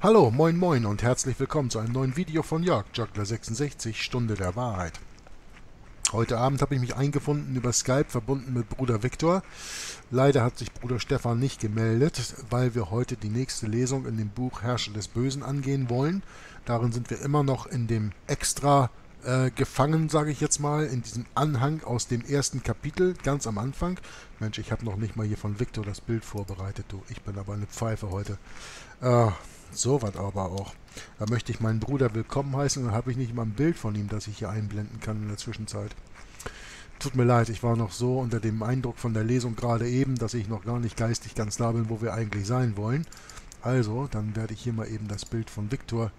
Hallo, moin moin und herzlich willkommen zu einem neuen Video von Jörg Joggler 66, Stunde der Wahrheit. Heute Abend habe ich mich eingefunden über Skype, verbunden mit Bruder Viktor. Leider hat sich Bruder Stefan nicht gemeldet, weil wir heute die nächste Lesung in dem Buch Herrscher des Bösen angehen wollen. Darin sind wir immer noch in dem Extra gefangen, sage ich jetzt mal, in diesem Anhang aus dem ersten Kapitel, ganz am Anfang. Mensch, ich habe noch nicht mal hier von Viktor das Bild vorbereitet, du. Ich bin aber eine Pfeife heute. So was aber auch. Da möchte ich meinen Bruder willkommen heißen und dann habe ich nicht mal ein Bild von ihm, das ich hier einblenden kann in der Zwischenzeit. Tut mir leid, ich war noch so unter dem Eindruck von der Lesung gerade eben, dass ich noch gar nicht geistig ganz da bin, wo wir eigentlich sein wollen. Also, dann werde ich hier mal eben das Bild von Viktor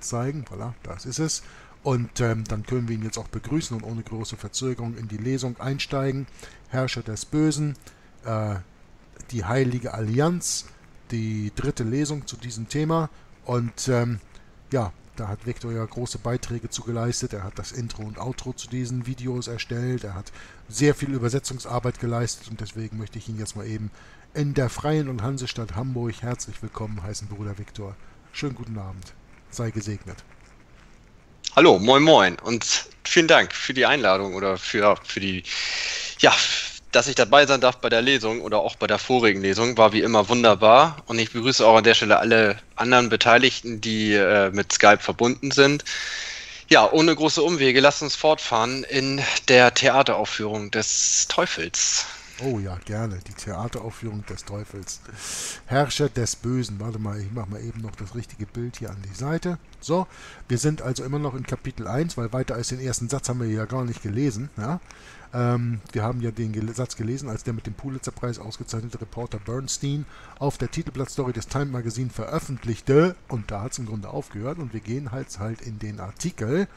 zeigen. Voilà, das ist es. Und dann können wir ihn jetzt auch begrüßen und ohne große Verzögerung in die Lesung einsteigen. Herrscher des Bösen, die Heilige Allianz, die dritte Lesung zu diesem Thema und ja, da hat Viktor ja große Beiträge zu geleistet. Er hat das Intro und Outro zu diesen Videos erstellt, er hat sehr viel Übersetzungsarbeit geleistet und deswegen möchte ich ihn jetzt mal eben in der Freien und Hansestadt Hamburg herzlich willkommen heißen, Bruder Viktor. Schönen guten Abend, sei gesegnet. Hallo, moin moin und vielen Dank für die Einladung oder für die, ja, dass ich dabei sein darf bei der Lesung oder auch bei der vorigen Lesung, war wie immer wunderbar. Und ich begrüße auch an der Stelle alle anderen Beteiligten, die mit Skype verbunden sind. Ja, ohne große Umwege, lasst uns fortfahren in der Theateraufführung des Teufels. Oh ja, gerne, die Theateraufführung des Teufels. Herrscher des Bösen. Warte mal, ich mache mal eben noch das richtige Bild hier an die Seite. So, wir sind also immer noch in Kapitel 1, weil weiter als den ersten Satz haben wir ja gar nicht gelesen, ja. Wir haben ja den Satz gelesen, als der mit dem Pulitzer-Preis ausgezeichnete Reporter Bernstein auf der Titelblattstory des Time Magazine veröffentlichte. Und da hat es im Grunde aufgehört. Und wir gehen halt in den Artikel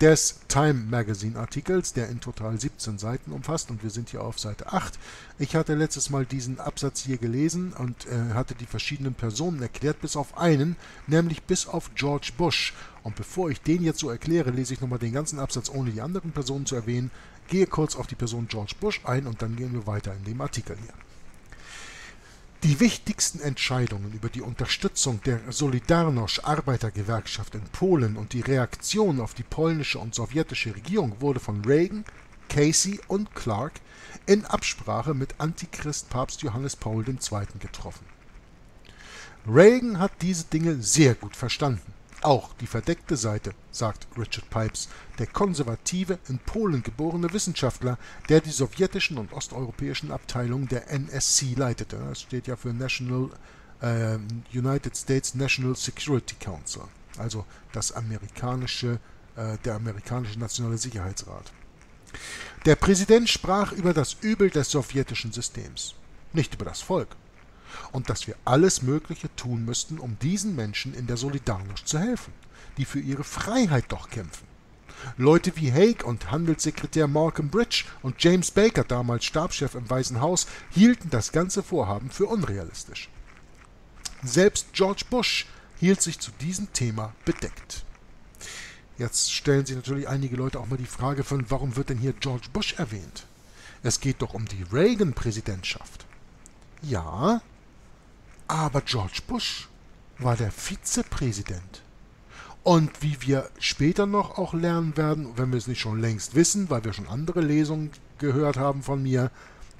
des Time Magazine Artikels, der in total 17 Seiten umfasst. Und wir sind hier auf Seite 8. Ich hatte letztes Mal diesen Absatz hier gelesen und hatte die verschiedenen Personen erklärt, bis auf einen, nämlich bis auf George Bush. Und bevor ich den jetzt so erkläre, lese ich nochmal den ganzen Absatz, ohne die anderen Personen zu erwähnen. Gehe kurz auf die Person George Bush ein und dann gehen wir weiter in dem Artikel hier. Die wichtigsten Entscheidungen über die Unterstützung der Solidarność Arbeitergewerkschaft in Polen und die Reaktion auf die polnische und sowjetische Regierung wurde von Reagan, Casey und Clark in Absprache mit Antichrist Papst Johannes Paul II. Getroffen. Reagan hat diese Dinge sehr gut verstanden. Auch die verdeckte Seite, sagt Richard Pipes, der konservative, in Polen geborene Wissenschaftler, der die sowjetischen und osteuropäischen Abteilungen der NSC leitete. Das steht ja für United States National Security Council, also das amerikanische, der amerikanische Nationale Sicherheitsrat. Der Präsident sprach über das Übel des sowjetischen Systems, nicht über das Volk. Und dass wir alles Mögliche tun müssten, um diesen Menschen in der Solidarność zu helfen, die für ihre Freiheit doch kämpfen. Leute wie Haig und Handelssekretär Malcolm Bridge und James Baker, damals Stabschef im Weißen Haus, hielten das ganze Vorhaben für unrealistisch. Selbst George Bush hielt sich zu diesem Thema bedeckt. Jetzt stellen sich natürlich einige Leute auch mal die Frage von, warum wird denn hier George Bush erwähnt? Es geht doch um die Reagan-Präsidentschaft. Ja, aber George Bush war der Vizepräsident. Und wie wir später noch auch lernen werden, wenn wir es nicht schon längst wissen, weil wir schon andere Lesungen gehört haben von mir,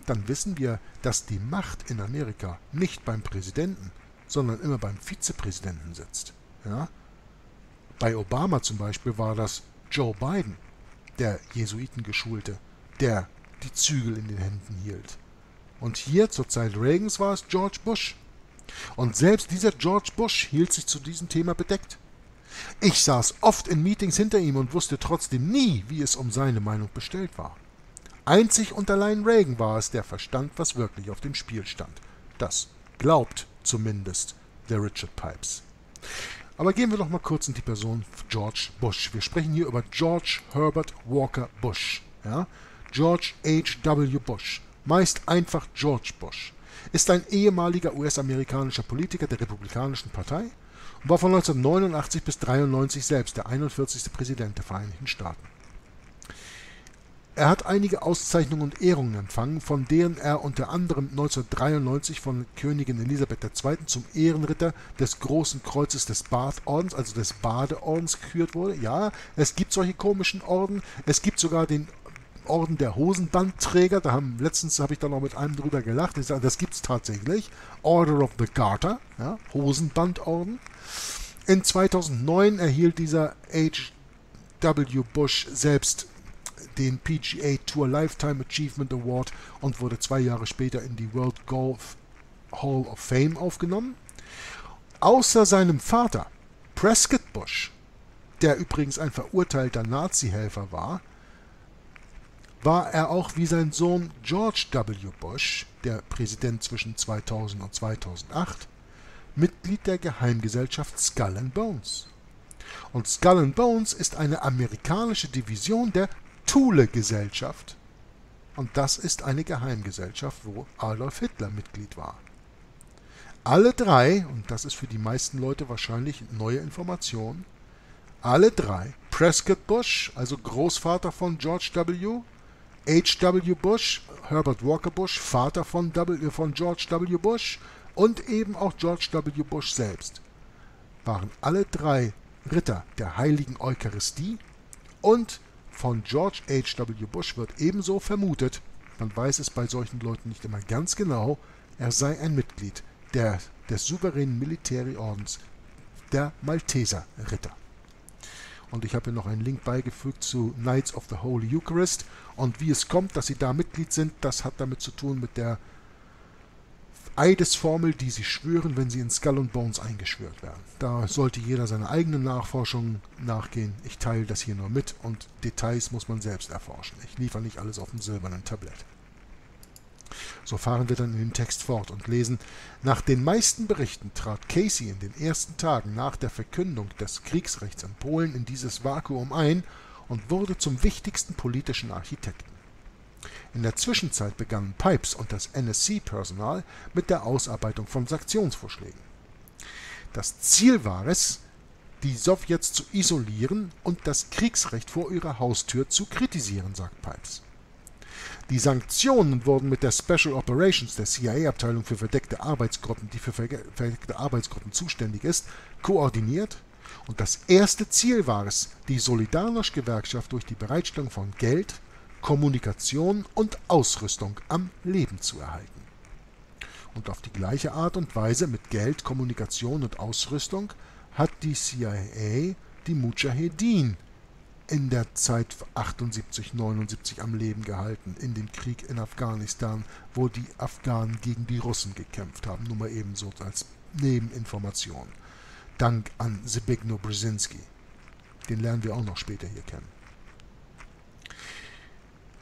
dann wissen wir, dass die Macht in Amerika nicht beim Präsidenten, sondern immer beim Vizepräsidenten sitzt. Ja? Bei Obama zum Beispiel war das Joe Biden, der Jesuitengeschulte, der die Zügel in den Händen hielt. Und hier zur Zeit Reagans war es George Bush. Und selbst dieser George Bush hielt sich zu diesem Thema bedeckt. Ich saß oft in Meetings hinter ihm und wusste trotzdem nie, wie es um seine Meinung bestellt war. Einzig und allein Reagan war es, der verstand, was wirklich auf dem Spiel stand. Das glaubt zumindest der Richard Pipes. Aber gehen wir doch mal kurz in die Person George Bush. Wir sprechen hier über George Herbert Walker Bush. Ja? George H.W. Bush, meist einfach George Bush, ist ein ehemaliger US-amerikanischer Politiker der Republikanischen Partei und war von 1989 bis 1993 selbst der 41. Präsident der Vereinigten Staaten. Er hat einige Auszeichnungen und Ehrungen empfangen, von denen er unter anderem 1993 von Königin Elisabeth II. Zum Ehrenritter des Großen Kreuzes des Bath-Ordens, also des Badeordens, gekürt wurde. Ja, es gibt solche komischen Orden. Es gibt sogar den Orden der Hosenbandträger. Da haben, letztens habe ich da noch mit einem drüber gelacht. Ich sage, das gibt es tatsächlich. Order of the Garter, ja, Hosenbandorden. In 2009 erhielt dieser H.W. Bush selbst den PGA Tour Lifetime Achievement Award und wurde 2 Jahre später in die World Golf Hall of Fame aufgenommen. Außer seinem Vater, Prescott Bush, der übrigens ein verurteilter Nazi-Helfer war, war er auch wie sein Sohn George W. Bush, der Präsident zwischen 2000 und 2008, Mitglied der Geheimgesellschaft Skull and Bones. Und Skull and Bones ist eine amerikanische Division der Thule-Gesellschaft. Und das ist eine Geheimgesellschaft, wo Adolf Hitler Mitglied war. Alle drei, und das ist für die meisten Leute wahrscheinlich neue Information, alle drei, Prescott Bush, also Großvater von George W., H.W. Bush, Herbert Walker Bush, Vater von George W. Bush und eben auch George W. Bush selbst, waren alle drei Ritter der Heiligen Eucharistie und von George H.W. Bush wird ebenso vermutet, man weiß es bei solchen Leuten nicht immer ganz genau, er sei ein Mitglied des souveränen Militärordens der Malteser Ritter. Und ich habe hier noch einen Link beigefügt zu Knights of the Holy Eucharist und wie es kommt, dass sie da Mitglied sind, das hat damit zu tun mit der Eidesformel, die sie schwören, wenn sie in Skull and Bones eingeschwört werden. Da sollte jeder seine eigenen Nachforschungen nachgehen. Ich teile das hier nur mit und Details muss man selbst erforschen. Ich liefere nicht alles auf dem silbernen Tablett. So fahren wir dann in dem Text fort und lesen: Nach den meisten Berichten trat Casey in den ersten Tagen nach der Verkündung des Kriegsrechts in Polen in dieses Vakuum ein und wurde zum wichtigsten politischen Architekten. In der Zwischenzeit begannen Pipes und das NSC-Personal mit der Ausarbeitung von Sanktionsvorschlägen. Das Ziel war es, die Sowjets zu isolieren und das Kriegsrecht vor ihrer Haustür zu kritisieren, sagt Pipes. Die Sanktionen wurden mit der Special Operations der CIA-Abteilung für verdeckte Arbeitsgruppen, die für verdeckte Arbeitsgruppen zuständig ist, koordiniert. Und das erste Ziel war es, die Solidarność-Gewerkschaft durch die Bereitstellung von Geld, Kommunikation und Ausrüstung am Leben zu erhalten. Und auf die gleiche Art und Weise mit Geld, Kommunikation und Ausrüstung hat die CIA die Mudschahedin in der Zeit 78-79 am Leben gehalten, in dem Krieg in Afghanistan, wo die Afghanen gegen die Russen gekämpft haben, nur mal ebenso als Nebeninformation. Dank an Zbigniew Brzezinski. Den lernen wir auch noch später hier kennen.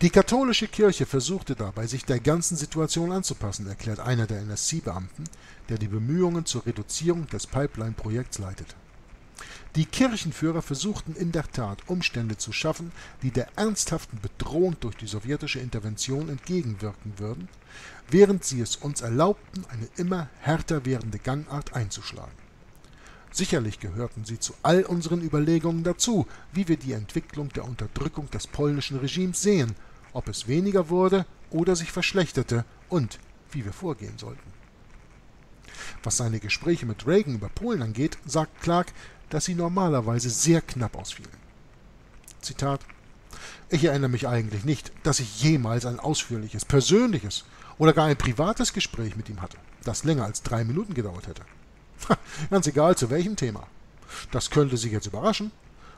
Die katholische Kirche versuchte dabei, sich der ganzen Situation anzupassen, erklärt einer der NSC-Beamten, der die Bemühungen zur Reduzierung des Pipeline-Projekts leitet. Die Kirchenführer versuchten in der Tat, Umstände zu schaffen, die der ernsthaften Bedrohung durch die sowjetische Intervention entgegenwirken würden, während sie es uns erlaubten, eine immer härter werdende Gangart einzuschlagen. Sicherlich gehörten sie zu all unseren Überlegungen dazu, wie wir die Entwicklung der Unterdrückung des polnischen Regimes sehen, ob es weniger wurde oder sich verschlechterte und wie wir vorgehen sollten. Was seine Gespräche mit Reagan über Polen angeht, sagt Clark, dass sie normalerweise sehr knapp ausfielen. Zitat: Ich erinnere mich eigentlich nicht, dass ich jemals ein ausführliches, persönliches oder gar ein privates Gespräch mit ihm hatte, das länger als 3 Minuten gedauert hätte. Ganz egal zu welchem Thema. Das könnte Sie jetzt überraschen,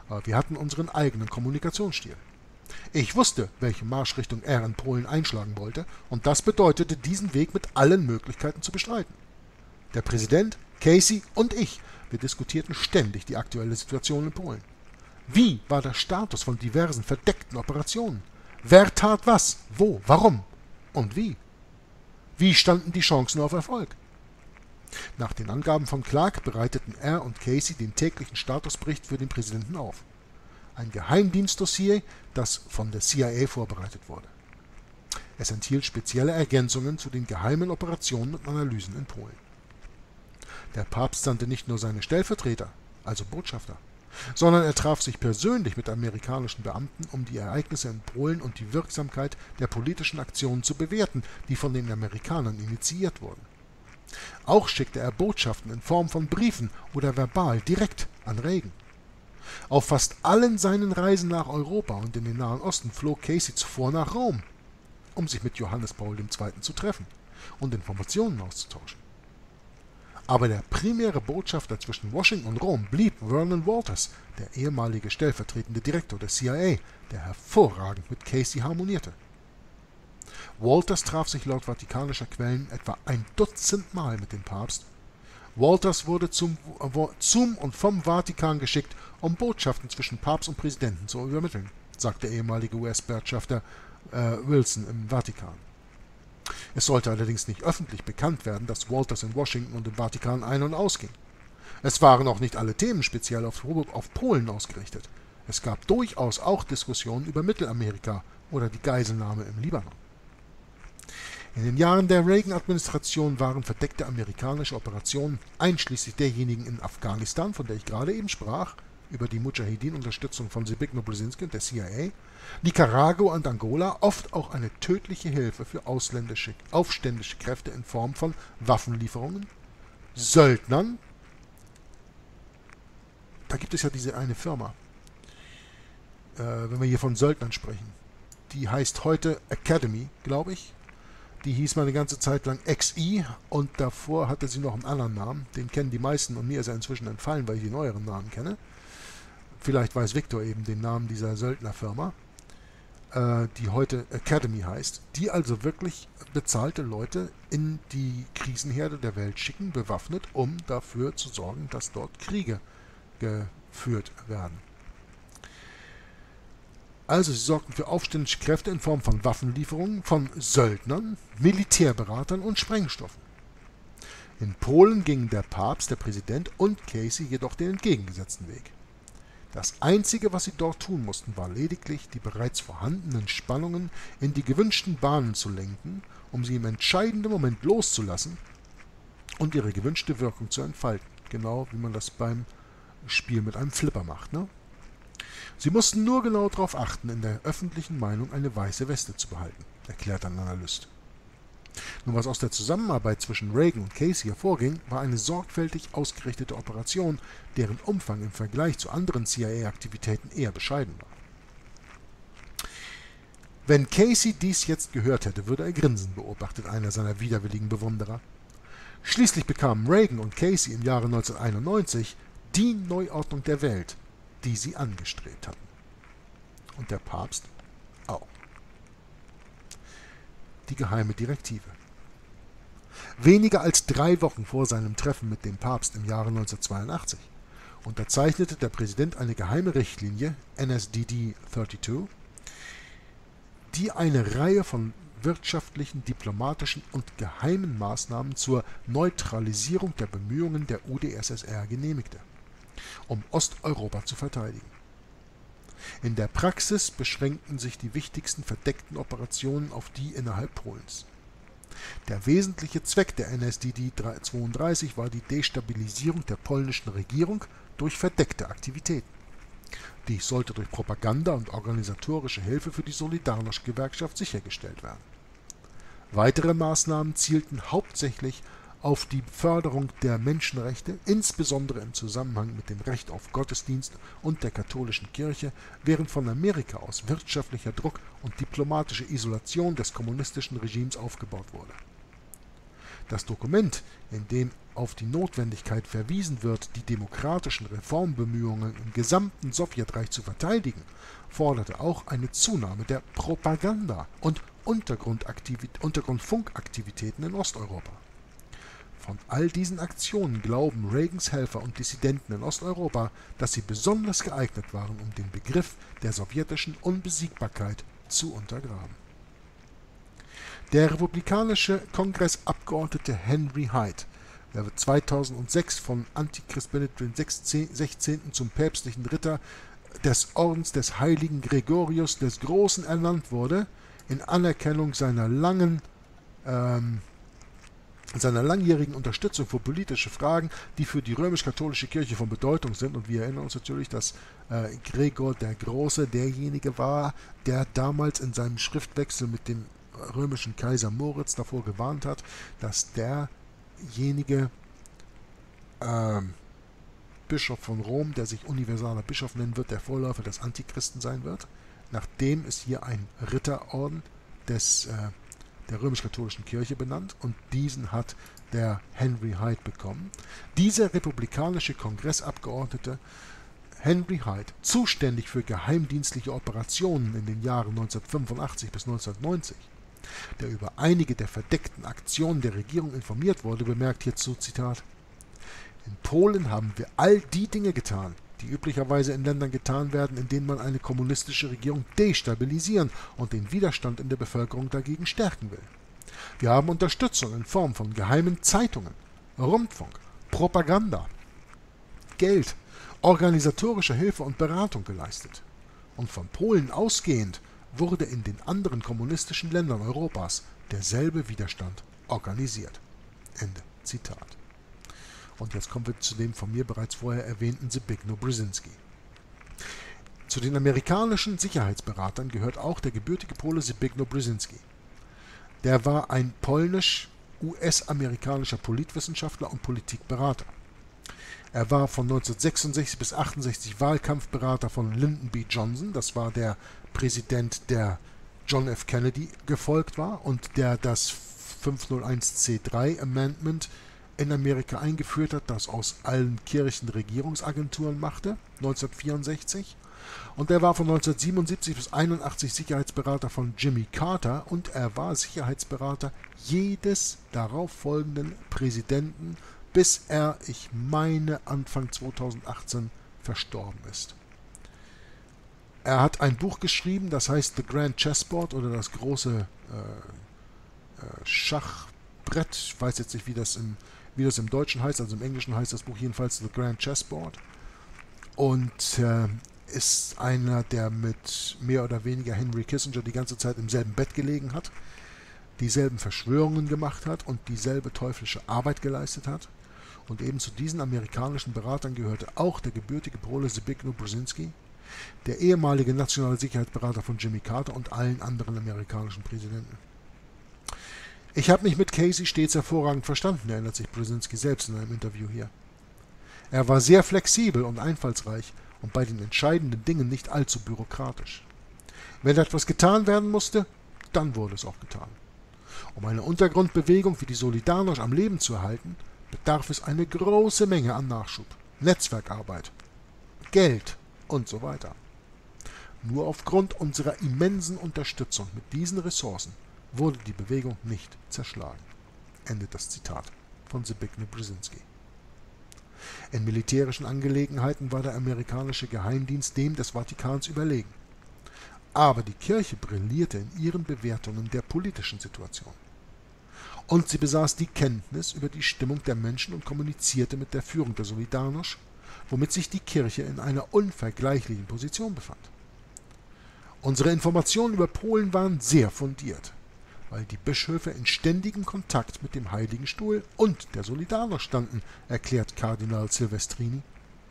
aber wir hatten unseren eigenen Kommunikationsstil. Ich wusste, welche Marschrichtung er in Polen einschlagen wollte, und das bedeutete, diesen Weg mit allen Möglichkeiten zu bestreiten. Der Präsident, Casey und ich, wir diskutierten ständig die aktuelle Situation in Polen. Wie war der Status von diversen verdeckten Operationen? Wer tat was? Wo? Warum? Und wie? Wie standen die Chancen auf Erfolg? Nach den Angaben von Clark bereiteten er und Casey den täglichen Statusbericht für den Präsidenten auf. Ein Geheimdienstdossier, das von der CIA vorbereitet wurde. Es enthielt spezielle Ergänzungen zu den geheimen Operationen und Analysen in Polen. Der Papst sandte nicht nur seine Stellvertreter, also Botschafter, sondern er traf sich persönlich mit amerikanischen Beamten, um die Ereignisse in Polen und die Wirksamkeit der politischen Aktionen zu bewerten, die von den Amerikanern initiiert wurden. Auch schickte er Botschaften in Form von Briefen oder verbal direkt an Reagan. Auf fast allen seinen Reisen nach Europa und in den Nahen Osten flog Casey zuvor nach Rom, um sich mit Johannes Paul II. Zu treffen und Informationen auszutauschen. Aber der primäre Botschafter zwischen Washington und Rom blieb Vernon Walters, der ehemalige stellvertretende Direktor der CIA, der hervorragend mit Casey harmonierte. Walters traf sich laut vatikanischer Quellen etwa 1 Dutzend Mal mit dem Papst. Walters wurde zum und vom Vatikan geschickt, um Botschaften zwischen Papst und Präsidenten zu übermitteln, sagt der ehemalige US-Botschafter Wilson im Vatikan. Es sollte allerdings nicht öffentlich bekannt werden, dass Walters in Washington und im Vatikan ein- und ausging. Es waren auch nicht alle Themen speziell auf Polen ausgerichtet. Es gab durchaus auch Diskussionen über Mittelamerika oder die Geiselnahme im Libanon. In den Jahren der Reagan-Administration waren verdeckte amerikanische Operationen, einschließlich derjenigen in Afghanistan, von der ich gerade eben sprach, über die Mujahedin-Unterstützung von Zbigniew Brzezinski und der CIA, Nicaragua und Angola, oft auch eine tödliche Hilfe für ausländische aufständische Kräfte in Form von Waffenlieferungen, Söldnern. Da gibt es ja diese eine Firma, wenn wir hier von Söldnern sprechen. Die heißt heute Academy, glaube ich. Die hieß mal eine ganze Zeit lang XI und davor hatte sie noch einen anderen Namen. Den kennen die meisten und mir ist er inzwischen entfallen, weil ich die neueren Namen kenne. Vielleicht weiß Viktor eben den Namen dieser Söldnerfirma, die heute Academy heißt, die also wirklich bezahlte Leute in die Krisenherde der Welt schicken, bewaffnet, um dafür zu sorgen, dass dort Kriege geführt werden. Also sie sorgten für aufständische Kräfte in Form von Waffenlieferungen, von Söldnern, Militärberatern und Sprengstoffen. In Polen gingen der Papst, der Präsident und Casey jedoch den entgegengesetzten Weg. Das Einzige, was sie dort tun mussten, war lediglich, die bereits vorhandenen Spannungen in die gewünschten Bahnen zu lenken, um sie im entscheidenden Moment loszulassen und ihre gewünschte Wirkung zu entfalten. Genau wie man das beim Spiel mit einem Flipper macht, ne? Sie mussten nur genau darauf achten, in der öffentlichen Meinung eine weiße Weste zu behalten, erklärt ein Analyst. Nun, was aus der Zusammenarbeit zwischen Reagan und Casey hervorging, war eine sorgfältig ausgerichtete Operation, deren Umfang im Vergleich zu anderen CIA-Aktivitäten eher bescheiden war. Wenn Casey dies jetzt gehört hätte, würde er grinsen, beobachtet einer seiner widerwilligen Bewunderer. Schließlich bekamen Reagan und Casey im Jahre 1991 die Neuordnung der Welt, die sie angestrebt hatten. Und der Papst auch. Die geheime Direktive. Weniger als 3 Wochen vor seinem Treffen mit dem Papst im Jahre 1982 unterzeichnete der Präsident eine geheime Richtlinie, NSDD 32, die eine Reihe von wirtschaftlichen, diplomatischen und geheimen Maßnahmen zur Neutralisierung der Bemühungen der UdSSR genehmigte, um Osteuropa zu verteidigen. In der Praxis beschränkten sich die wichtigsten verdeckten Operationen auf die innerhalb Polens. Der wesentliche Zweck der NSDD 32 war die Destabilisierung der polnischen Regierung durch verdeckte Aktivitäten. Dies sollte durch Propaganda und organisatorische Hilfe für die Solidarność-Gewerkschaft sichergestellt werden. Weitere Maßnahmen zielten hauptsächlich auf die Förderung der Menschenrechte, insbesondere im Zusammenhang mit dem Recht auf Gottesdienst und der katholischen Kirche, während von Amerika aus wirtschaftlicher Druck und diplomatische Isolation des kommunistischen Regimes aufgebaut wurde. Das Dokument, in dem auf die Notwendigkeit verwiesen wird, die demokratischen Reformbemühungen im gesamten Sowjetreich zu verteidigen, forderte auch eine Zunahme der Propaganda- und Untergrundfunkaktivitäten in Osteuropa. Von all diesen Aktionen glauben Reagans Helfer und Dissidenten in Osteuropa, dass sie besonders geeignet waren, um den Begriff der sowjetischen Unbesiegbarkeit zu untergraben. Der republikanische Kongressabgeordnete Henry Hyde, der 2006 von Antichrist Benedikt XVI. Zum päpstlichen Ritter des Ordens des heiligen Gregorius des Großen ernannt wurde, in Anerkennung seiner langen und seiner langjährigen Unterstützung für politische Fragen, die für die römisch-katholische Kirche von Bedeutung sind. Und wir erinnern uns natürlich, dass Gregor der Große derjenige war, der damals in seinem Schriftwechsel mit dem römischen Kaiser Moritz davor gewarnt hat, dass derjenige Bischof von Rom, der sich universaler Bischof nennen wird, der Vorläufer des Antichristen sein wird. Nachdem ist hier ein Ritterorden der römisch-katholischen Kirche benannt und diesen hat der Henry Hyde bekommen. Dieser republikanische Kongressabgeordnete Henry Hyde, zuständig für geheimdienstliche Operationen in den Jahren 1985 bis 1990, der über einige der verdeckten Aktionen der Regierung informiert wurde, bemerkt hierzu, Zitat, in Polen haben wir all die Dinge getan, die üblicherweise in Ländern getan werden, in denen man eine kommunistische Regierung destabilisieren und den Widerstand in der Bevölkerung dagegen stärken will. Wir haben Unterstützung in Form von geheimen Zeitungen, Rundfunk, Propaganda, Geld, organisatorischer Hilfe und Beratung geleistet. Und von Polen ausgehend wurde in den anderen kommunistischen Ländern Europas derselbe Widerstand organisiert. Ende Zitat. Und jetzt kommen wir zu dem von mir bereits vorher erwähnten Zbigniew Brzezinski. Zu den amerikanischen Sicherheitsberatern gehört auch der gebürtige Pole Zbigniew Brzezinski. Der war ein polnisch-US-amerikanischer Politwissenschaftler und Politikberater. Er war von 1966 bis 1968 Wahlkampfberater von Lyndon B. Johnson, das war der Präsident, der John F. Kennedy gefolgt war und der das 501c3 Amendment in Amerika eingeführt hat, das aus allen Kirchen Regierungsagenturen machte, 1964. Und er war von 1977 bis 1981 Sicherheitsberater von Jimmy Carter und er war Sicherheitsberater jedes darauffolgenden Präsidenten, bis er, ich meine, Anfang 2018 verstorben ist. Er hat ein Buch geschrieben, das heißt The Grand Chessboard oder das große Schachbrett. Ich weiß jetzt nicht, wie das im Deutschen heißt, also im Englischen heißt das Buch jedenfalls The Grand Chessboard und ist einer, der mit mehr oder weniger Henry Kissinger die ganze Zeit im selben Bett gelegen hat, dieselben Verschwörungen gemacht hat und dieselbe teuflische Arbeit geleistet hat. Und eben zu diesen amerikanischen Beratern gehörte auch der gebürtige Pole Zbigniew Brzezinski, der ehemalige nationale Sicherheitsberater von Jimmy Carter und allen anderen amerikanischen Präsidenten. Ich habe mich mit Casey stets hervorragend verstanden, erinnert sich Brzezinski selbst in einem Interview hier. Er war sehr flexibel und einfallsreich und bei den entscheidenden Dingen nicht allzu bürokratisch. Wenn etwas getan werden musste, dann wurde es auch getan. Um eine Untergrundbewegung wie die Solidarność am Leben zu erhalten, bedarf es eine große Menge an Nachschub, Netzwerkarbeit, Geld und so weiter. Nur aufgrund unserer immensen Unterstützung mit diesen Ressourcen wurde die Bewegung nicht zerschlagen. Endet das Zitat von Zbigniew Brzezinski. In militärischen Angelegenheiten war der amerikanische Geheimdienst dem des Vatikans überlegen. Aber die Kirche brillierte in ihren Bewertungen der politischen Situation. Und sie besaß die Kenntnis über die Stimmung der Menschen und kommunizierte mit der Führung der Solidarność, womit sich die Kirche in einer unvergleichlichen Position befand. Unsere Informationen über Polen waren sehr fundiert, weil die Bischöfe in ständigem Kontakt mit dem Heiligen Stuhl und der Solidarność standen, erklärt Kardinal Silvestrini,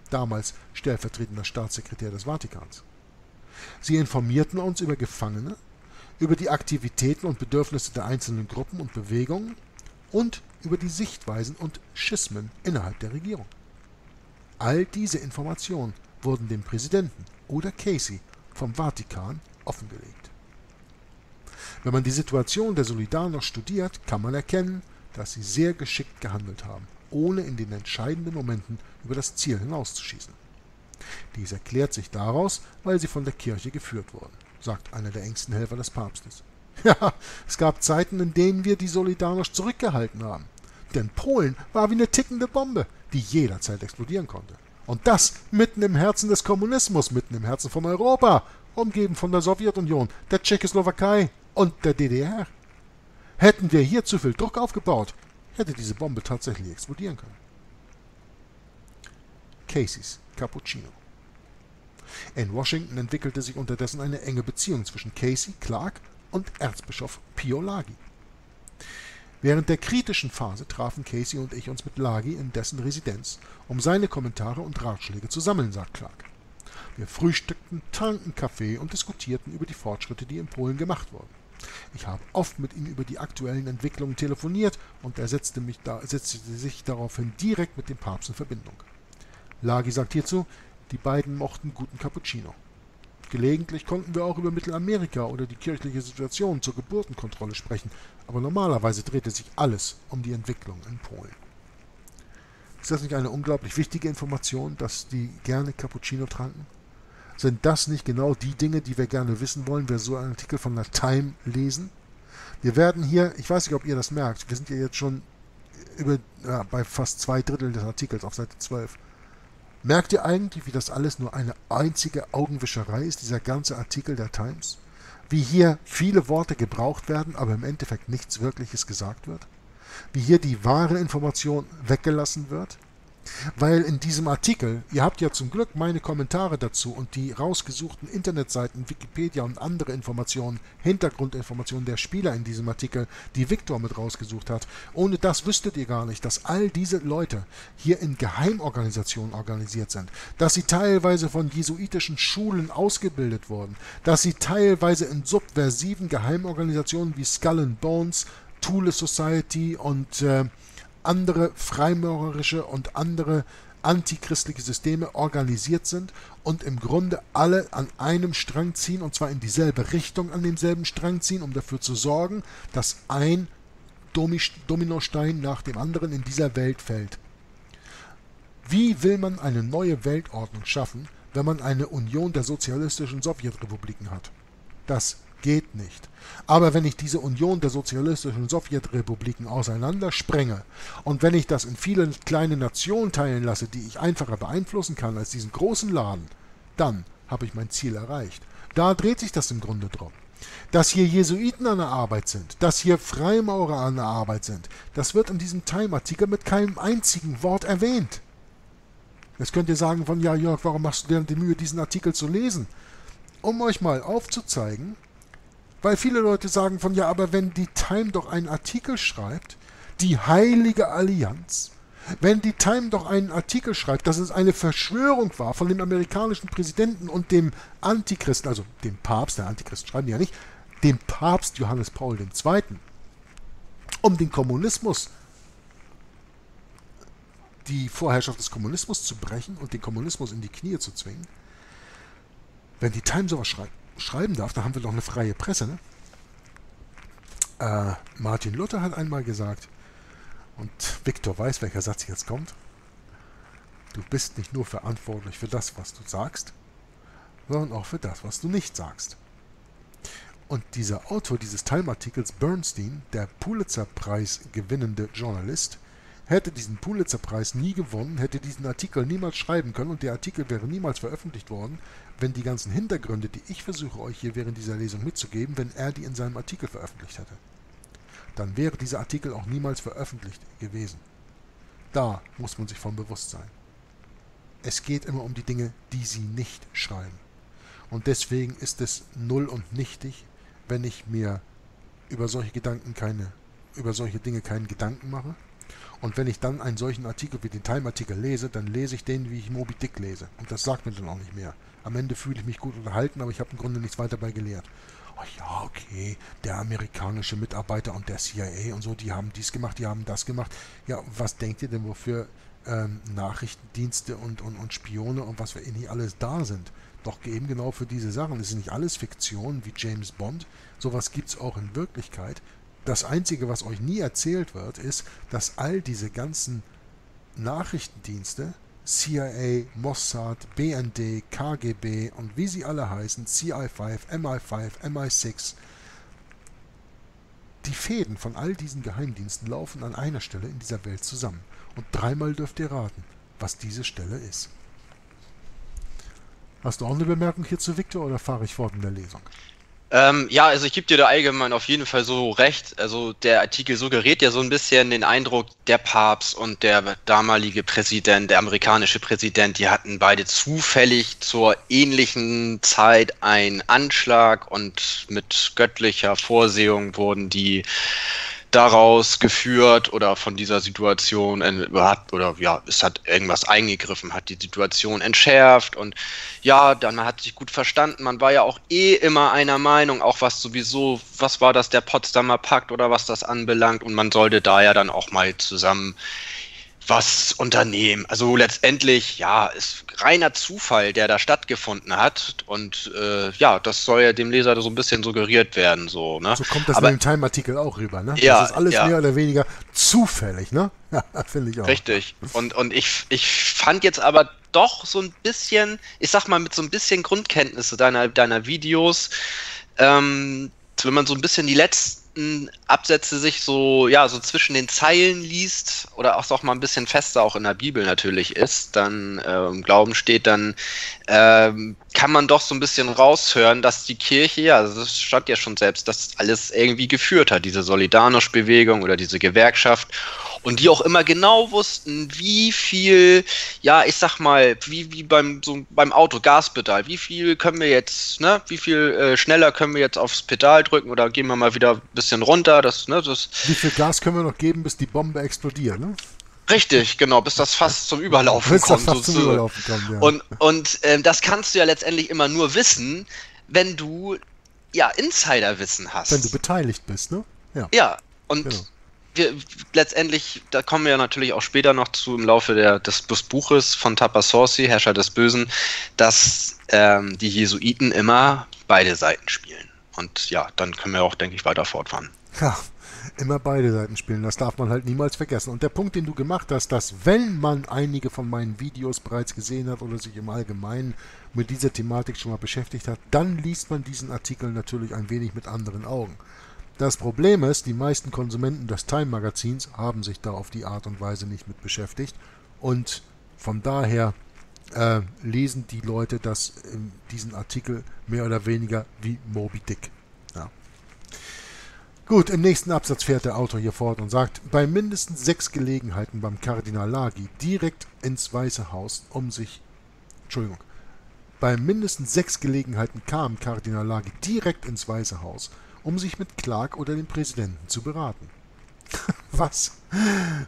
damals stellvertretender Staatssekretär des Vatikans. Sie informierten uns über Gefangene, über die Aktivitäten und Bedürfnisse der einzelnen Gruppen und Bewegungen und über die Sichtweisen und Schismen innerhalb der Regierung. All diese Informationen wurden dem Präsidenten oder Casey vom Vatikan offengelegt. Wenn man die Situation der Solidarność studiert, kann man erkennen, dass sie sehr geschickt gehandelt haben, ohne in den entscheidenden Momenten über das Ziel hinauszuschießen. Dies erklärt sich daraus, weil sie von der Kirche geführt wurden, sagt einer der engsten Helfer des Papstes. Ja, es gab Zeiten, in denen wir die Solidarność zurückgehalten haben. Denn Polen war wie eine tickende Bombe, die jederzeit explodieren konnte. Und das mitten im Herzen des Kommunismus, mitten im Herzen von Europa, umgeben von der Sowjetunion, der Tschechoslowakei und der DDR. Hätten wir hier zu viel Druck aufgebaut, hätte diese Bombe tatsächlich explodieren können. Caseys Cappuccino. In Washington entwickelte sich unterdessen eine enge Beziehung zwischen Casey, Clark und Erzbischof Pio Lagi. Während der kritischen Phase trafen Casey und ich uns mit Lagi in dessen Residenz, um seine Kommentare und Ratschläge zu sammeln, sagt Clark. Wir frühstückten, tranken Kaffee und diskutierten über die Fortschritte, die in Polen gemacht wurden. Ich habe oft mit ihm über die aktuellen Entwicklungen telefoniert und er setzte sich daraufhin direkt mit dem Papst in Verbindung. Lagi sagt hierzu, die beiden mochten guten Cappuccino. Gelegentlich konnten wir auch über Mittelamerika oder die kirchliche Situation zur Geburtenkontrolle sprechen, aber normalerweise drehte sich alles um die Entwicklung in Polen. Ist das nicht eine unglaublich wichtige Information, dass die gerne Cappuccino tranken? Sind das nicht genau die Dinge, die wir gerne wissen wollen, wenn wir so einen Artikel von der Time lesen? Wir werden hier, ich weiß nicht, ob ihr das merkt, wir sind ja jetzt schon bei fast 2/3 des Artikels auf Seite 12. Merkt ihr eigentlich, wie das alles nur eine einzige Augenwischerei ist, dieser ganze Artikel der Times? Wie hier viele Worte gebraucht werden, aber im Endeffekt nichts Wirkliches gesagt wird? Wie hier die wahre Information weggelassen wird? Weil in diesem Artikel, ihr habt ja zum Glück meine Kommentare dazu und die rausgesuchten Internetseiten, Wikipedia und andere Informationen, Hintergrundinformationen der Spieler in diesem Artikel, die Viktor mit rausgesucht hat. Ohne das wüsstet ihr gar nicht, dass all diese Leute hier in Geheimorganisationen organisiert sind, dass sie teilweise von jesuitischen Schulen ausgebildet wurden, dass sie teilweise in subversiven Geheimorganisationen wie Skull and Bones, Thule Society und andere freimaurerische und andere antichristliche Systeme organisiert sind und im Grunde alle an einem Strang ziehen, und zwar in dieselbe Richtung an demselben Strang ziehen, um dafür zu sorgen, dass ein Dominostein nach dem anderen in dieser Welt fällt. Wie will man eine neue Weltordnung schaffen, wenn man eine Union der sozialistischen Sowjetrepubliken hat? Das geht nicht. Aber wenn ich diese Union der sozialistischen Sowjetrepubliken auseinandersprenge und wenn ich das in viele kleine Nationen teilen lasse, die ich einfacher beeinflussen kann als diesen großen Laden, dann habe ich mein Ziel erreicht. Da dreht sich das im Grunde drum. Dass hier Jesuiten an der Arbeit sind, dass hier Freimaurer an der Arbeit sind, das wird in diesem Time-Artikel mit keinem einzigen Wort erwähnt. Jetzt könnt ihr sagen von, ja Jörg, warum machst du dir die Mühe, diesen Artikel zu lesen? Um euch mal aufzuzeigen, weil viele Leute sagen von, ja, aber wenn die Time doch einen Artikel schreibt, die Heilige Allianz, wenn die Time doch einen Artikel schreibt, dass es eine Verschwörung war von dem amerikanischen Präsidenten und dem Antichristen, also dem Papst, der Antichrist schreiben die ja nicht, dem Papst Johannes Paul II., um den Kommunismus, die Vorherrschaft des Kommunismus zu brechen und den Kommunismus in die Knie zu zwingen, wenn die Time sowas schreiben darf, da haben wir doch eine freie Presse, ne? Martin Luther hat einmal gesagt, und Viktor weiß, welcher Satz jetzt kommt, du bist nicht nur verantwortlich für das, was du sagst, sondern auch für das, was du nicht sagst. Und dieser Autor dieses Time-Artikels, Bernstein, der Pulitzer-Preis gewinnende Journalist, hätte diesen Pulitzer-Preis nie gewonnen, hätte diesen Artikel niemals schreiben können und der Artikel wäre niemals veröffentlicht worden, wenn die ganzen Hintergründe, die ich versuche euch hier während dieser Lesung mitzugeben, wenn er die in seinem Artikel veröffentlicht hätte. Dann wäre dieser Artikel auch niemals veröffentlicht gewesen. Da muss man sich von bewusst sein. Es geht immer um die Dinge, die sie nicht schreiben. Und deswegen ist es null und nichtig, wenn ich mir über solche Dinge keinen Gedanken mache. Und wenn ich dann einen solchen Artikel wie den Time-Artikel lese, dann lese ich den, wie ich Moby Dick lese. Und das sagt mir dann auch nicht mehr. Am Ende fühle ich mich gut unterhalten, aber ich habe im Grunde nichts weiter dabei gelehrt. Ach ja, okay, der amerikanische Mitarbeiter und der CIA und so, die haben dies gemacht, die haben das gemacht. Ja, was denkt ihr denn, wofür Nachrichtendienste und Spione und was für nicht alles da sind? Doch eben genau für diese Sachen. Es ist nicht alles Fiktion wie James Bond. Sowas gibt es auch in Wirklichkeit. Das Einzige, was euch nie erzählt wird, ist, dass all diese ganzen Nachrichtendienste, CIA, Mossad, BND, KGB und wie sie alle heißen, CI5, MI5, MI6, die Fäden von all diesen Geheimdiensten laufen an einer Stelle in dieser Welt zusammen. Und dreimal dürft ihr raten, was diese Stelle ist. Hast du auch eine Bemerkung hier zu Viktor oder fahre ich fort in der Lesung? Ja, also ich gebe dir da allgemein auf jeden Fall so recht. Also der Artikel suggeriert ja so ein bisschen den Eindruck, der Papst und der damalige Präsident, der amerikanische Präsident, die hatten beide zufällig zur ähnlichen Zeit einen Anschlag und mit göttlicher Vorsehung wurden die daraus geführt oder von dieser Situation es hat irgendwas eingegriffen, hat die Situation entschärft und ja, dann man hat sich gut verstanden, man war ja auch eh immer einer Meinung, auch was war das, der Potsdamer Pakt oder was das anbelangt, und man sollte da ja dann auch mal zusammen was unternehmen. Also letztendlich, ja, ist reiner Zufall, der da stattgefunden hat. Und das soll ja dem Leser so ein bisschen suggeriert werden. So, ne? So kommt das in dem Time-Artikel auch rüber, ne? Ja, das ist alles mehr oder weniger zufällig, ne? Ja, finde ich auch. Richtig. Und ich fand jetzt aber doch so ein bisschen, ich sag mal, mit so ein bisschen Grundkenntnisse deiner Videos, wenn man so ein bisschen die letzten Absätze sich so zwischen den Zeilen liest oder auch mal ein bisschen fester auch in der Bibel natürlich ist, dann im Glauben steht, dann kann man doch so ein bisschen raushören, dass die Kirche, das stand ja schon selbst, dass alles irgendwie geführt hat, diese Solidarność-Bewegung oder diese Gewerkschaft, und die auch immer genau wussten, wie viel, ich sag mal, wie beim Auto, Gaspedal, wie viel können wir jetzt, ne, wie viel schneller können wir jetzt aufs Pedal drücken oder gehen wir mal wieder ein bisschen runter, wie viel Gas können wir noch geben, bis die Bombe explodiert, ne? Richtig, genau, bis das Fass zum Überlaufen kommt. Und das kannst du ja letztendlich immer nur wissen, wenn du Insiderwissen hast. Wenn du beteiligt bist, ne? Letztendlich, da kommen wir ja natürlich auch später noch zu im Laufe des Buches von Tapassorsi, Herrscher des Bösen, dass die Jesuiten immer beide Seiten spielen. Und dann können wir auch, denke ich, weiter fortfahren. Ja, immer beide Seiten spielen, das darf man halt niemals vergessen. Und der Punkt, den du gemacht hast, dass wenn man einige von meinen Videos bereits gesehen hat oder sich im Allgemeinen mit dieser Thematik schon mal beschäftigt hat, dann liest man diesen Artikel natürlich ein wenig mit anderen Augen. Das Problem ist, die meisten Konsumenten des Time-Magazins haben sich da auf die Art und Weise nicht mit beschäftigt, und von daher lesen die Leute diesen Artikel mehr oder weniger wie Moby Dick. Ja. Gut, im nächsten Absatz fährt der Autor hier fort und sagt, bei mindestens 6 Gelegenheiten beim Kardinal Lagi direkt ins Weiße Haus, bei mindestens 6 Gelegenheiten kam Kardinal Lagi direkt ins Weiße Haus, um sich mit Clark oder dem Präsidenten zu beraten.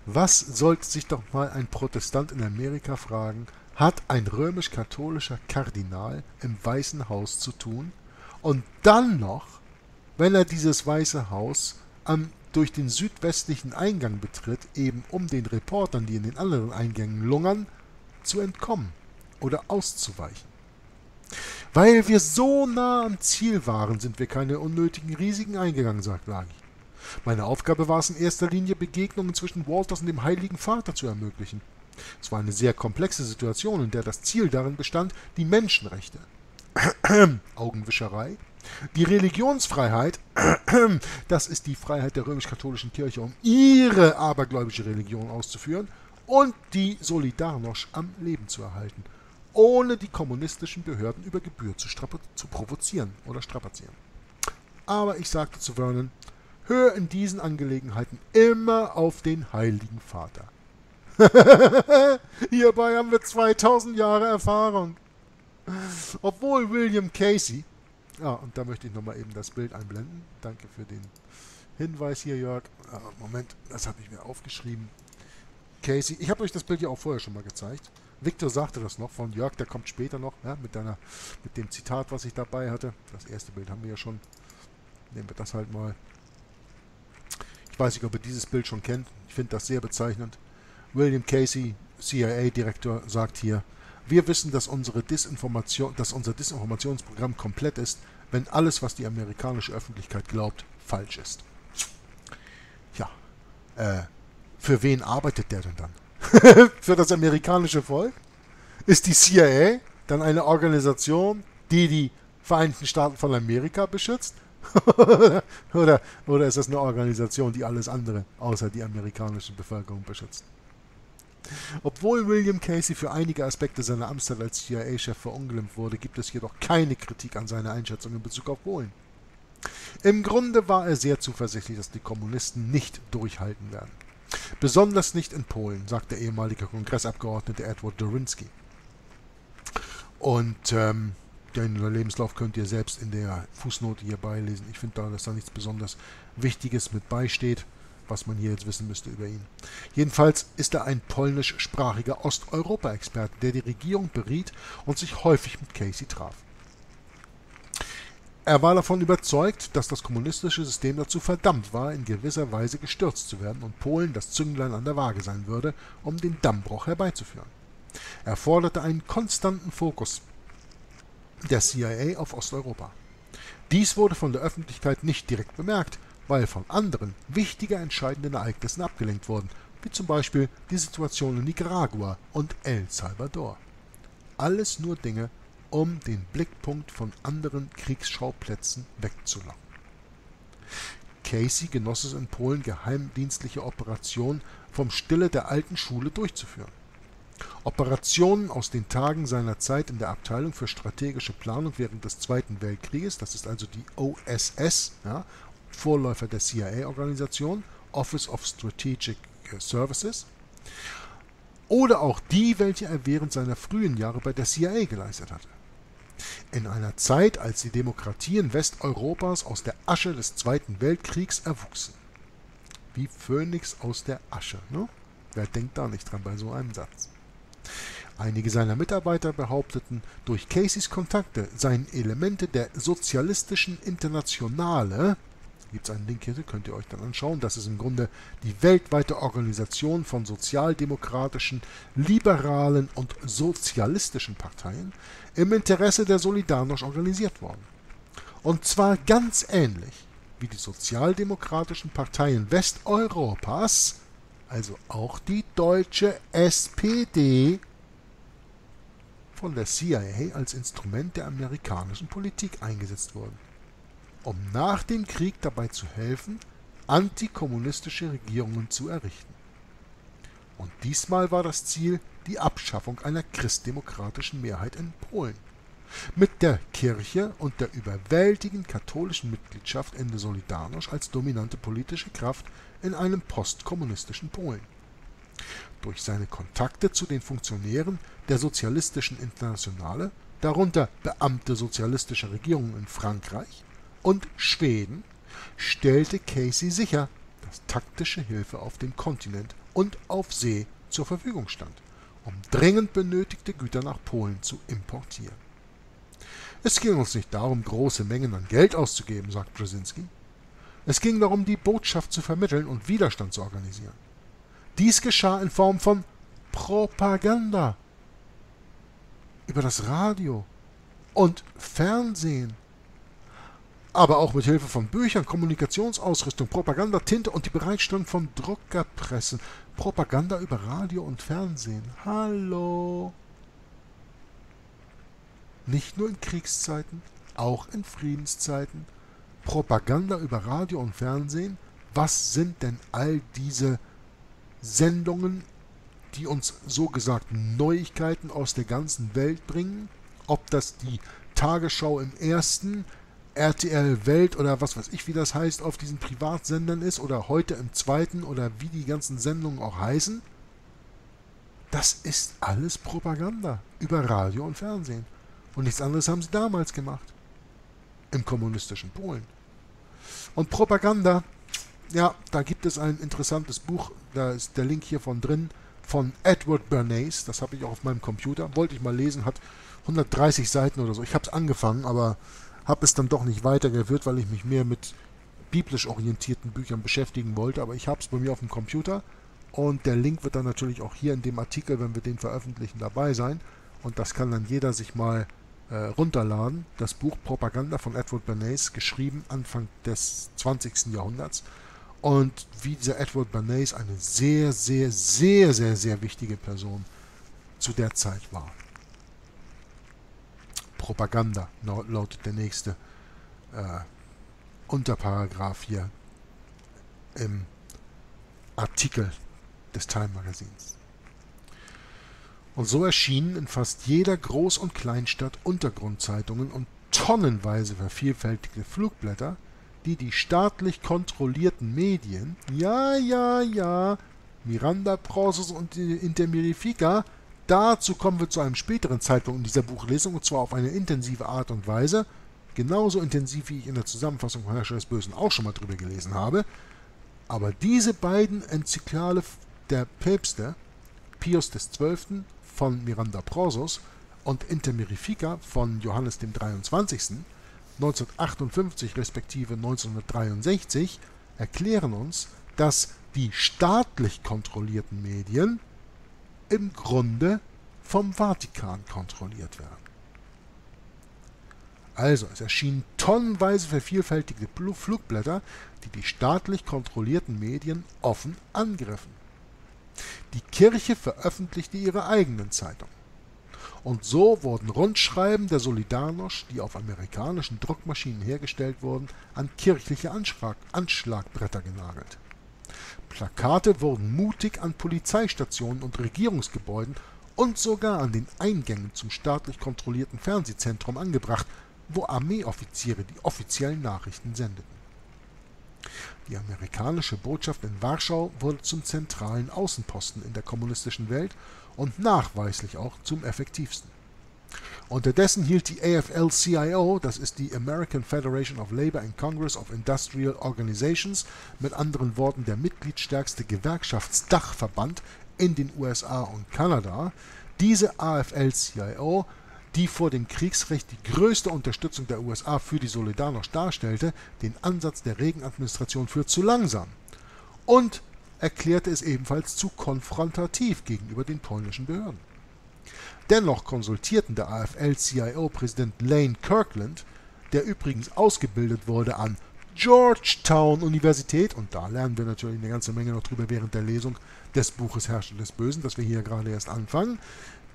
Was sollte sich doch mal ein Protestant in Amerika fragen, hat ein römisch-katholischer Kardinal im Weißen Haus zu tun, und dann noch, wenn er dieses Weiße Haus durch den südwestlichen Eingang betritt, eben um den Reportern, die in den anderen Eingängen lungern, zu entkommen oder auszuweichen. Weil wir so nah am Ziel waren, sind wir keine unnötigen Risiken eingegangen, sagt Lagi. Meine Aufgabe war es in erster Linie, Begegnungen zwischen Walters und dem Heiligen Vater zu ermöglichen. Es war eine sehr komplexe Situation, in der das Ziel darin bestand, die Menschenrechte, Augenwischerei, die Religionsfreiheit, das ist die Freiheit der römisch-katholischen Kirche, um ihre abergläubische Religion auszuführen, und die Solidarność am Leben zu erhalten, ohne die kommunistischen Behörden über Gebühr zu provozieren oder strapazieren. Aber ich sagte zu Vernon, hör in diesen Angelegenheiten immer auf den Heiligen Vater. Hierbei haben wir 2000 Jahre Erfahrung. Obwohl William Casey... und da möchte ich nochmal eben das Bild einblenden. Danke für den Hinweis hier, Jörg. Moment, das habe ich mir aufgeschrieben. Casey, ich habe euch das Bild ja auch vorher schon mal gezeigt. Viktor sagte das noch von Jörg, der kommt später noch, ja, mit dem Zitat, was ich dabei hatte. Das erste Bild haben wir ja schon. Nehmen wir das halt mal. Ich weiß nicht, ob ihr dieses Bild schon kennt. Ich finde das sehr bezeichnend. William Casey, CIA-Direktor, sagt hier, wir wissen, dass unser Desinformationsprogramm komplett ist, wenn alles, was die amerikanische Öffentlichkeit glaubt, falsch ist. Ja, für wen arbeitet der denn dann? Für das amerikanische Volk? Ist die CIA dann eine Organisation, die die Vereinigten Staaten von Amerika beschützt? Oder ist das eine Organisation, die alles andere außer die amerikanische Bevölkerung beschützt? Obwohl William Casey für einige Aspekte seiner Amtszeit als CIA-Chef verunglimpft wurde, gibt es jedoch keine Kritik an seiner Einschätzung in Bezug auf Polen. Im Grunde war er sehr zuversichtlich, dass die Kommunisten nicht durchhalten werden. Besonders nicht in Polen, sagt der ehemalige Kongressabgeordnete Edward Bernays. Und den Lebenslauf könnt ihr selbst in der Fußnote hier beilesen. Ich finde, dass da nichts besonders Wichtiges mit beisteht. was man hier jetzt wissen müsste über ihn. Jedenfalls ist er ein polnischsprachiger Osteuropa-Experte, der die Regierung beriet und sich häufig mit Casey traf. Er war davon überzeugt, dass das kommunistische System dazu verdammt war, in gewisser Weise gestürzt zu werden und Polen das Zünglein an der Waage sein würde, um den Dammbruch herbeizuführen. Er forderte einen konstanten Fokus der CIA auf Osteuropa. Dies wurde von der Öffentlichkeit nicht direkt bemerkt, weil von anderen, wichtiger entscheidenden Ereignissen abgelenkt wurden, wie zum Beispiel die Situation in Nicaragua und El Salvador. Alles nur Dinge, um den Blickpunkt von anderen Kriegsschauplätzen wegzulocken. Casey genoss es in Polen, geheimdienstliche Operationen vom Stille der alten Schule durchzuführen. Operationen aus den Tagen seiner Zeit in der Abteilung für strategische Planung während des Zweiten Weltkrieges, das ist also die OSS, ja, Vorläufer der CIA-Organisation, Office of Strategic Services, oder auch die, welche er während seiner frühen Jahre bei der CIA geleistet hatte. In einer Zeit, als die Demokratien Westeuropas aus der Asche des Zweiten Weltkriegs erwuchsen. Wie Phönix aus der Asche, ne? Wer denkt da nicht dran bei so einem Satz? Einige seiner Mitarbeiter behaupteten, durch Caseys Kontakte seien Elemente der sozialistischen Internationale, gibt es einen Link hier, könnt ihr euch dann anschauen, das ist im Grunde die weltweite Organisation von sozialdemokratischen, liberalen und sozialistischen Parteien, im Interesse der Solidarność organisiert worden. Und zwar ganz ähnlich wie die sozialdemokratischen Parteien Westeuropas, also auch die deutsche SPD, von der CIA als Instrument der amerikanischen Politik eingesetzt wurden, um nach dem Krieg dabei zu helfen, antikommunistische Regierungen zu errichten. Und diesmal war das Ziel die Abschaffung einer christdemokratischen Mehrheit in Polen. Mit der Kirche und der überwältigenden katholischen Mitgliedschaft in der Solidarność als dominante politische Kraft in einem postkommunistischen Polen. Durch seine Kontakte zu den Funktionären der sozialistischen Internationale, darunter Beamte sozialistischer Regierungen in Frankreich und Schweden, stellte Casey sicher, dass taktische Hilfe auf dem Kontinent und auf See zur Verfügung stand, um dringend benötigte Güter nach Polen zu importieren. Es ging uns nicht darum, große Mengen an Geld auszugeben, sagt Brzezinski. Es ging darum, die Botschaft zu vermitteln und Widerstand zu organisieren. Dies geschah in Form von Propaganda, über das Radio und Fernsehen, aber auch mit Hilfe von Büchern, Kommunikationsausrüstung, Propaganda, Tinte und die Bereitstellung von Druckerpressen. Propaganda über Radio und Fernsehen. Hallo! Nicht nur in Kriegszeiten, auch in Friedenszeiten. Propaganda über Radio und Fernsehen. Was sind denn all diese Sendungen, die uns so gesagt Neuigkeiten aus der ganzen Welt bringen? Ob das die Tagesschau im Ersten, RTL Welt oder was weiß ich, wie das heißt, auf diesen Privatsendern ist oder heute im Zweiten oder wie die ganzen Sendungen auch heißen. Das ist alles Propaganda über Radio und Fernsehen. Und nichts anderes haben sie damals gemacht. Im kommunistischen Polen. Und Propaganda, ja, da gibt es ein interessantes Buch, da ist der Link hier von drin, von Edward Bernays, das habe ich auch auf meinem Computer, wollte ich mal lesen, hat 130 Seiten oder so. Ich habe es angefangen, aber habe es dann doch nicht weitergeführt, weil ich mich mehr mit biblisch orientierten Büchern beschäftigen wollte, aber ich habe es bei mir auf dem Computer und der Link wird dann natürlich auch hier in dem Artikel, wenn wir den veröffentlichen, dabei sein und das kann dann jeder sich mal runterladen. Das Buch Propaganda von Edward Bernays, geschrieben Anfang des 20. Jahrhunderts und wie dieser Edward Bernays eine sehr, sehr, sehr, sehr, sehr wichtige Person zu der Zeit war. Propaganda lautet der nächste Unterparagraph hier im Artikel des Time Magazins. Und so erschienen in fast jeder Groß- und Kleinstadt Untergrundzeitungen und tonnenweise vervielfältigte Flugblätter, die die staatlich kontrollierten Medien, ja, Miranda, Proces und Intermirifica, dazu kommen wir zu einem späteren Zeitpunkt in dieser Buchlesung, und zwar auf eine intensive Art und Weise, genauso intensiv wie ich in der Zusammenfassung von Herrscher des Bösen auch schon mal drüber gelesen habe, Aber diese beiden Enzyklale der Päpste, Pius XII. Von Miranda Prosos und Inter Mirifica von Johannes dem 23., 1958 respektive 1963, erklären uns, dass die staatlich kontrollierten Medien im Grunde vom Vatikan kontrolliert werden. Also, es erschienen tonnenweise vervielfältigte Flugblätter, die die staatlich kontrollierten Medien offen angriffen. Die Kirche veröffentlichte ihre eigenen Zeitungen. Und so wurden Rundschreiben der Solidarność, die auf amerikanischen Druckmaschinen hergestellt wurden, an kirchliche Anschlagbretter genagelt. Plakate wurden mutig an Polizeistationen und Regierungsgebäuden und sogar an den Eingängen zum staatlich kontrollierten Fernsehzentrum angebracht, wo Armeeoffiziere die offiziellen Nachrichten sendeten. Die amerikanische Botschaft in Warschau wurde zum zentralen Außenposten in der kommunistischen Welt und nachweislich auch zum effektivsten. Unterdessen hielt die AFL-CIO, das ist die American Federation of Labor and Congress of Industrial Organizations, mit anderen Worten der mitgliedstärkste Gewerkschaftsdachverband in den USA und Kanada, diese AFL-CIO, die vor dem Kriegsrecht die größte Unterstützung der USA für die Solidarność darstellte, den Ansatz der Reagan-Administration für zu langsam und erklärte es ebenfalls zu konfrontativ gegenüber den polnischen Behörden. Dennoch konsultierten der AFL-CIO-Präsident Lane Kirkland, der übrigens ausgebildet wurde an Georgetown-Universität, und da lernen wir natürlich eine ganze Menge noch drüber während der Lesung des Buches Herrscher des Bösen, das wir hier gerade erst anfangen.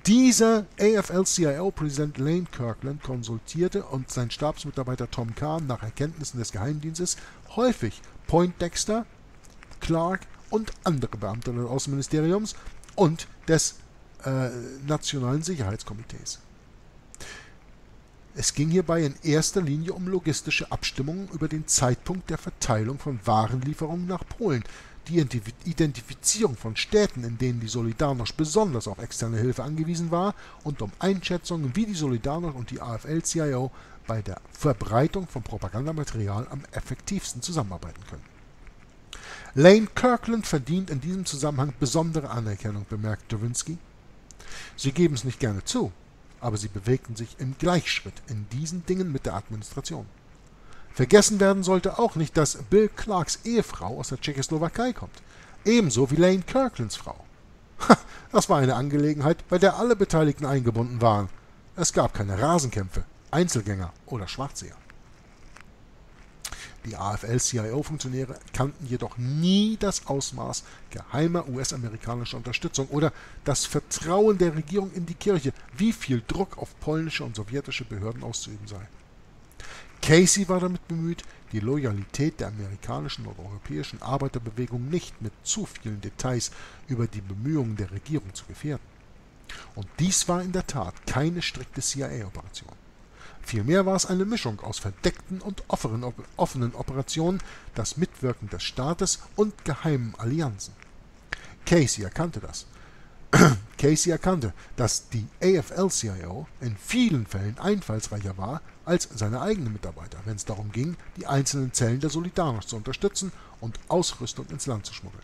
Dieser AFL-CIO-Präsident Lane Kirkland konsultierte und sein Stabsmitarbeiter Tom Kahn nach Erkenntnissen des Geheimdienstes häufig Poindexter, Clark und andere Beamte des Außenministeriums und des Nationalen Sicherheitskomitees. Es ging hierbei in erster Linie um logistische Abstimmungen über den Zeitpunkt der Verteilung von Warenlieferungen nach Polen, die Identifizierung von Städten, in denen die Solidarność besonders auf externe Hilfe angewiesen war, und um Einschätzungen, wie die Solidarność und die AFL-CIO bei der Verbreitung von Propagandamaterial am effektivsten zusammenarbeiten können. Lane Kirkland verdient in diesem Zusammenhang besondere Anerkennung, bemerkt Derwinski. Sie geben es nicht gerne zu, aber sie bewegten sich im Gleichschritt in diesen Dingen mit der Administration. Vergessen werden sollte auch nicht, dass Bill Clarks Ehefrau aus der Tschechoslowakei kommt, ebenso wie Lane Kirklands Frau. Das war eine Angelegenheit, bei der alle Beteiligten eingebunden waren. Es gab keine Rasenkämpfe, Einzelgänger oder Schwarzseher. Die AFL-CIO-Funktionäre kannten jedoch nie das Ausmaß geheimer US-amerikanischer Unterstützung oder das Vertrauen der Regierung in die Kirche, wie viel Druck auf polnische und sowjetische Behörden auszuüben sei. Casey war damit bemüht, die Loyalität der amerikanischen und europäischen Arbeiterbewegung nicht mit zu vielen Details über die Bemühungen der Regierung zu gefährden. Und dies war in der Tat keine strikte CIA-Operation. Vielmehr war es eine Mischung aus verdeckten und offenen Operationen, das Mitwirken des Staates und geheimen Allianzen. Casey erkannte, dass die AFL-CIO in vielen Fällen einfallsreicher war als seine eigenen Mitarbeiter, wenn es darum ging, die einzelnen Zellen der Solidarność zu unterstützen und Ausrüstung ins Land zu schmuggeln.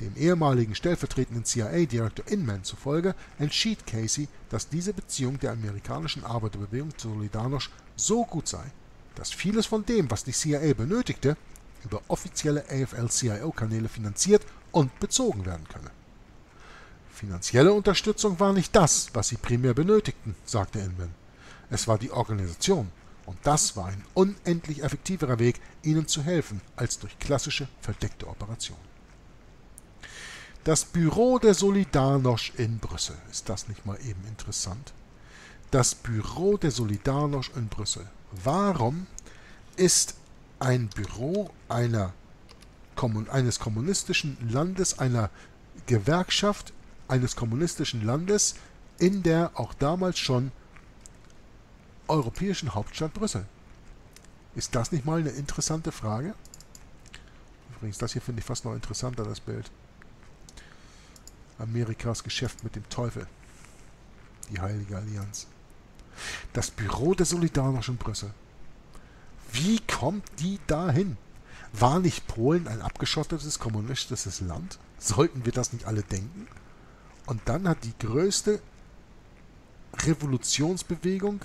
Dem ehemaligen stellvertretenden CIA-Direktor Inman zufolge entschied Casey, dass diese Beziehung der amerikanischen Arbeiterbewegung zur Solidarność so gut sei, dass vieles von dem, was die CIA benötigte, über offizielle AFL-CIO-Kanäle finanziert und bezogen werden könne. Finanzielle Unterstützung war nicht das, was sie primär benötigten, sagte Inman. Es war die Organisation, und das war ein unendlich effektiverer Weg, ihnen zu helfen, als durch klassische verdeckte Operationen. Das Büro der Solidarność in Brüssel. Ist das nicht mal eben interessant? Das Büro der Solidarność in Brüssel. Warum ist ein Büro eines kommunistischen Landes, einer Gewerkschaft eines kommunistischen Landes in der auch damals schon europäischen Hauptstadt Brüssel? Ist das nicht mal eine interessante Frage? Übrigens, das hier finde ich fast noch interessanter, das Bild. Amerikas Geschäft mit dem Teufel. Die Heilige Allianz. Das Büro der Solidarność in Brüssel. Wie kommt die dahin? War nicht Polen ein abgeschottetes kommunistisches Land? Sollten wir das nicht alle denken? Und dann hat die größte Revolutionsbewegung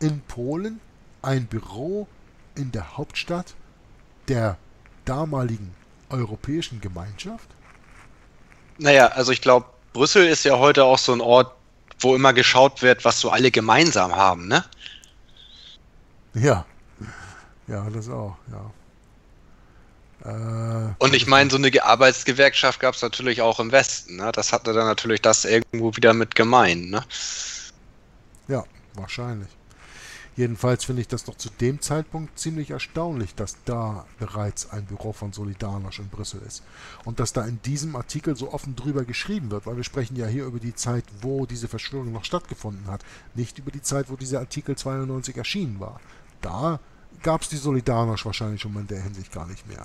in Polen ein Büro in der Hauptstadt der damaligen Europäischen Gemeinschaft? Naja, also ich glaube, Brüssel ist ja heute auch so ein Ort, wo immer geschaut wird, was so alle gemeinsam haben, ne? Ja, ja, das auch, ja. Und ich meine, so eine Arbeitsgewerkschaft gab es natürlich auch im Westen, ne? Das hatte dann natürlich das irgendwo wieder mit gemein, ne? Ja, wahrscheinlich. Jedenfalls finde ich das doch zu dem Zeitpunkt ziemlich erstaunlich, dass da bereits ein Büro von Solidarność in Brüssel ist. Und dass da in diesem Artikel so offen drüber geschrieben wird, weil wir sprechen ja hier über die Zeit, wo diese Verschwörung noch stattgefunden hat, nicht über die Zeit, wo dieser Artikel 92 erschienen war. Da gab es die Solidarność wahrscheinlich schon mal in der Hinsicht gar nicht mehr.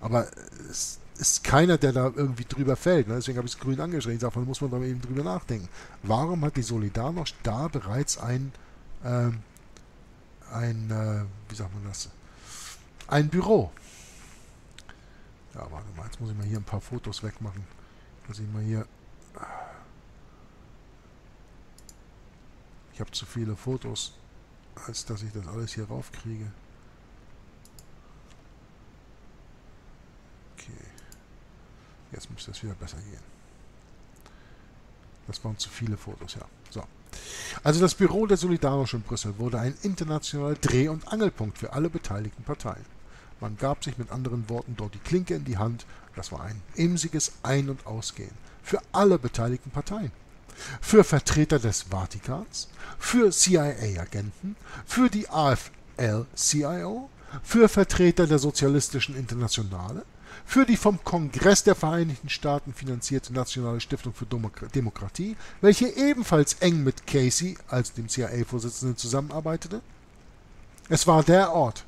Aber es ist keiner, der da irgendwie drüber fällt. Ne? Deswegen habe ich es grün angeschrieben. Davon muss man dann eben drüber nachdenken. Warum hat die Solidarność da bereits ein Büro. Ja, warte mal, jetzt muss ich mal hier ein paar Fotos wegmachen. Muss ich mal hier... Ich habe zu viele Fotos, als dass ich das alles hier raufkriege. Okay. Jetzt müsste es wieder besser gehen. Das waren zu viele Fotos, ja. So. Also das Büro der Solidarność in Brüssel wurde ein internationaler Dreh- und Angelpunkt für alle beteiligten Parteien. Man gab sich mit anderen Worten dort die Klinke in die Hand. Das war ein emsiges Ein- und Ausgehen für alle beteiligten Parteien. Für Vertreter des Vatikans, für CIA-Agenten, für die AFL-CIO, für Vertreter der Sozialistischen Internationale, für die vom Kongress der Vereinigten Staaten finanzierte Nationale Stiftung für Demokratie, welche ebenfalls eng mit Casey als dem CIA-Vorsitzenden zusammenarbeitete. Es war der Ort,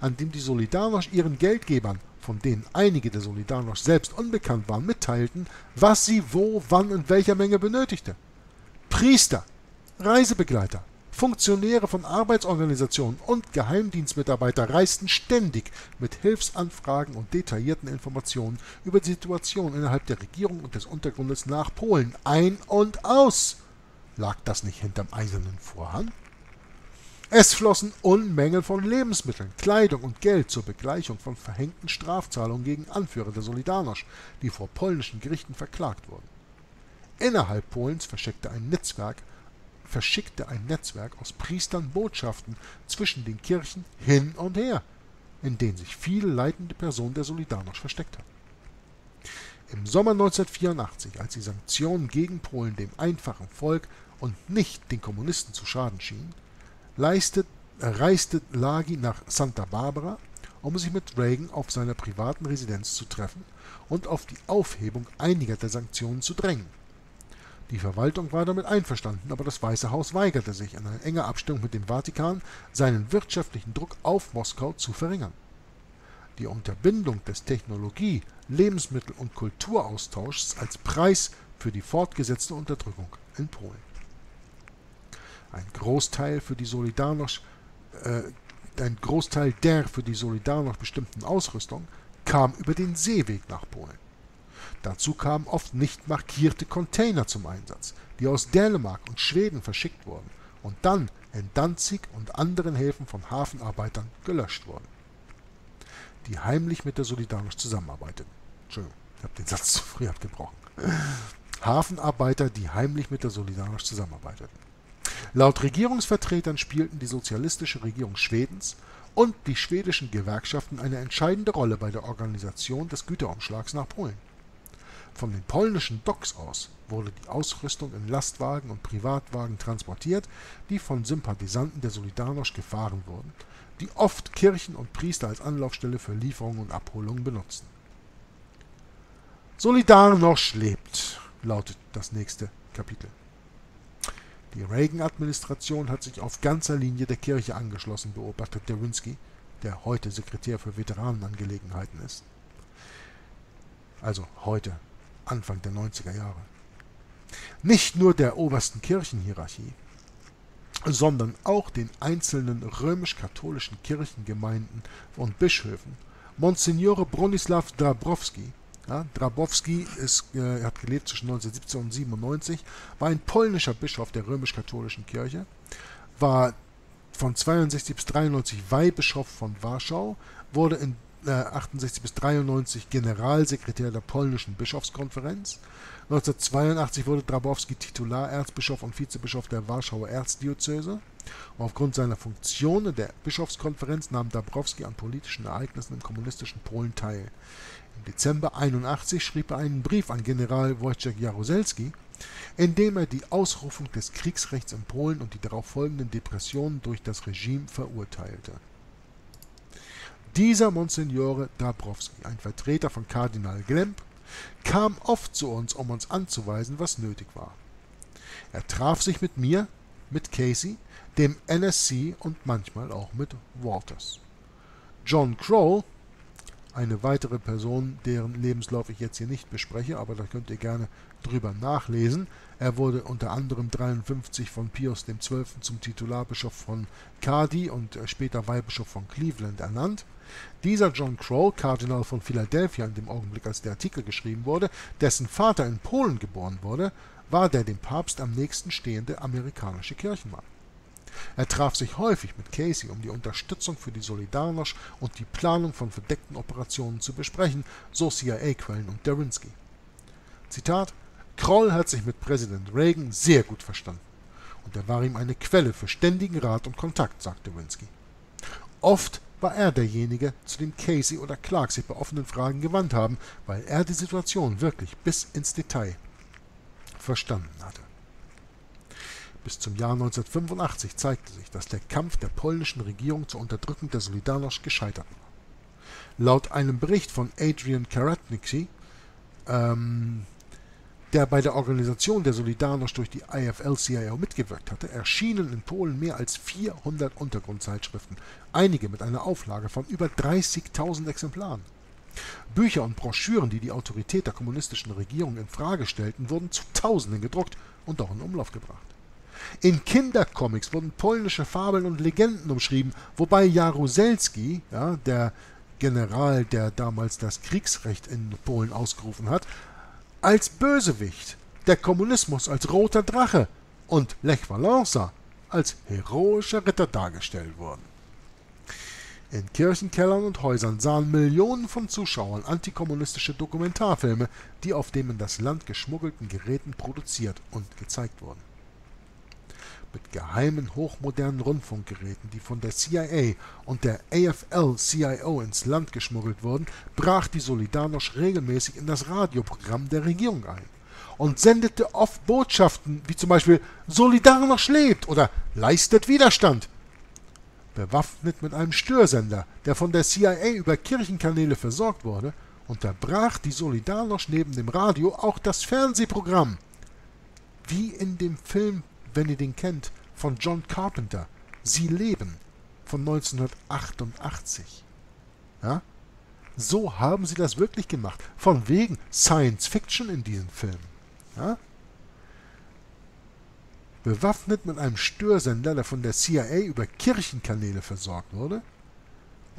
an dem die Solidarność ihren Geldgebern, von denen einige der Solidarność selbst unbekannt waren, mitteilten, was sie wo, wann und in welcher Menge benötigte. Priester, Reisebegleiter, Funktionäre von Arbeitsorganisationen und Geheimdienstmitarbeiter reisten ständig mit Hilfsanfragen und detaillierten Informationen über die Situation innerhalb der Regierung und des Untergrundes nach Polen ein und aus. Lag das nicht hinterm eisernen Vorhang? Es flossen Unmengen von Lebensmitteln, Kleidung und Geld zur Begleichung von verhängten Strafzahlungen gegen Anführer der Solidarność, die vor polnischen Gerichten verklagt wurden. Innerhalb Polens verschickte ein Netzwerk aus Priestern Botschaften zwischen den Kirchen hin und her, in denen sich viele leitende Personen der Solidarność versteckt hatten. Im Sommer 1984, als die Sanktionen gegen Polen dem einfachen Volk und nicht den Kommunisten zu schaden schienen, reiste Lagi nach Santa Barbara, um sich mit Reagan auf seiner privaten Residenz zu treffen und auf die Aufhebung einiger der Sanktionen zu drängen. Die Verwaltung war damit einverstanden, aber das Weiße Haus weigerte sich, in einer enger Abstimmung mit dem Vatikan seinen wirtschaftlichen Druck auf Moskau zu verringern. Die Unterbindung des Technologie-, Lebensmittel- und Kulturaustauschs als Preis für die fortgesetzte Unterdrückung in Polen. Ein Großteil der für die Solidarność bestimmten Ausrüstung kam über den Seeweg nach Polen. Dazu kamen oft nicht markierte Container zum Einsatz, die aus Dänemark und Schweden verschickt wurden und dann in Danzig und anderen Häfen von Hafenarbeitern gelöscht wurden, die heimlich mit der Solidarność zusammenarbeiteten. Entschuldigung, ich habe den Satz zu früh abgebrochen. Hafenarbeiter, die heimlich mit der Solidarność zusammenarbeiteten. Laut Regierungsvertretern spielten die sozialistische Regierung Schwedens und die schwedischen Gewerkschaften eine entscheidende Rolle bei der Organisation des Güterumschlags nach Polen. Von den polnischen Docks aus wurde die Ausrüstung in Lastwagen und Privatwagen transportiert, die von Sympathisanten der Solidarność gefahren wurden, die oft Kirchen und Priester als Anlaufstelle für Lieferungen und Abholungen benutzten. Solidarność lebt, lautet das nächste Kapitel. Die Reagan-Administration hat sich auf ganzer Linie der Kirche angeschlossen, beobachtet Derwinski, der heute Sekretär für Veteranenangelegenheiten ist. Also heute. Anfang der 90er Jahre. Nicht nur der obersten Kirchenhierarchie, sondern auch den einzelnen römisch-katholischen Kirchengemeinden und Bischöfen. Monsignore Bronislaw Dąbrowski, ja, Dąbrowski hat gelebt zwischen 1917 und 1997, war ein polnischer Bischof der römisch-katholischen Kirche, war von 62 bis 93 Weihbischof von Warschau, wurde in 68 bis 93 Generalsekretär der polnischen Bischofskonferenz. 1982 wurde Dąbrowski Titular, Erzbischof und Vizebischof der Warschauer Erzdiözese. Und aufgrund seiner Funktionen der Bischofskonferenz nahm Dąbrowski an politischen Ereignissen im kommunistischen Polen teil. Im Dezember 1981 schrieb er einen Brief an General Wojciech Jaruzelski, in dem er die Ausrufung des Kriegsrechts in Polen und die darauffolgenden Depressionen durch das Regime verurteilte. Dieser Monsignore Dąbrowski, ein Vertreter von Kardinal Glemp, kam oft zu uns, um uns anzuweisen, was nötig war. Er traf sich mit mir, mit Casey, dem NSC und manchmal auch mit Walters. John Crowell, eine weitere Person, deren Lebenslauf ich jetzt hier nicht bespreche, aber da könnt ihr gerne drüber nachlesen. Er wurde unter anderem 1953 von Pius XII. Zum Titularbischof von Cardiff und später Weihbischof von Cleveland ernannt. Dieser John Crowell, Kardinal von Philadelphia in dem Augenblick, als der Artikel geschrieben wurde, dessen Vater in Polen geboren wurde, war der dem Papst am nächsten stehende amerikanische Kirchenmann. Er traf sich häufig mit Casey, um die Unterstützung für die Solidarność und die Planung von verdeckten Operationen zu besprechen, so CIA-Quellen und Derinsky. Zitat: Kroll hat sich mit Präsident Reagan sehr gut verstanden und er war ihm eine Quelle für ständigen Rat und Kontakt, sagte Derinsky. Oft war er derjenige, zu dem Casey oder Clark sich bei offenen Fragen gewandt haben, weil er die Situation wirklich bis ins Detail verstanden hatte. Bis zum Jahr 1985 zeigte sich, dass der Kampf der polnischen Regierung zur Unterdrückung der Solidarność gescheitert war. Laut einem Bericht von Adrian Karatnicki, der bei der Organisation der Solidarność durch die IFL-CIO mitgewirkt hatte, erschienen in Polen mehr als 400 Untergrundzeitschriften, einige mit einer Auflage von über 30.000 Exemplaren. Bücher und Broschüren, die die Autorität der kommunistischen Regierung in Frage stellten, wurden zu Tausenden gedruckt und auch in Umlauf gebracht. In Kindercomics wurden polnische Fabeln und Legenden umschrieben, wobei Jaruzelski, ja, der General, der damals das Kriegsrecht in Polen ausgerufen hat, als Bösewicht, der Kommunismus als roter Drache und Lech Walesa als heroischer Ritter dargestellt wurden. In Kirchenkellern und Häusern sahen Millionen von Zuschauern antikommunistische Dokumentarfilme, die auf dem in das Land geschmuggelten Geräten produziert und gezeigt wurden. Mit geheimen, hochmodernen Rundfunkgeräten, die von der CIA und der AFL-CIO ins Land geschmuggelt wurden, brach die Solidarność regelmäßig in das Radioprogramm der Regierung ein und sendete oft Botschaften wie zum Beispiel „Solidarność lebt" oder „leistet Widerstand", bewaffnet mit einem Störsender, der von der CIA über Kirchenkanäle versorgt wurde, unterbrach die Solidarność neben dem Radio auch das Fernsehprogramm. Wie in dem Film, wenn ihr den kennt, von John Carpenter, Sie leben, von 1988. Ja? So haben sie das wirklich gemacht. Von wegen Science Fiction in diesen Filmen. Ja? Bewaffnet mit einem Störsender, der von der CIA über Kirchenkanäle versorgt wurde.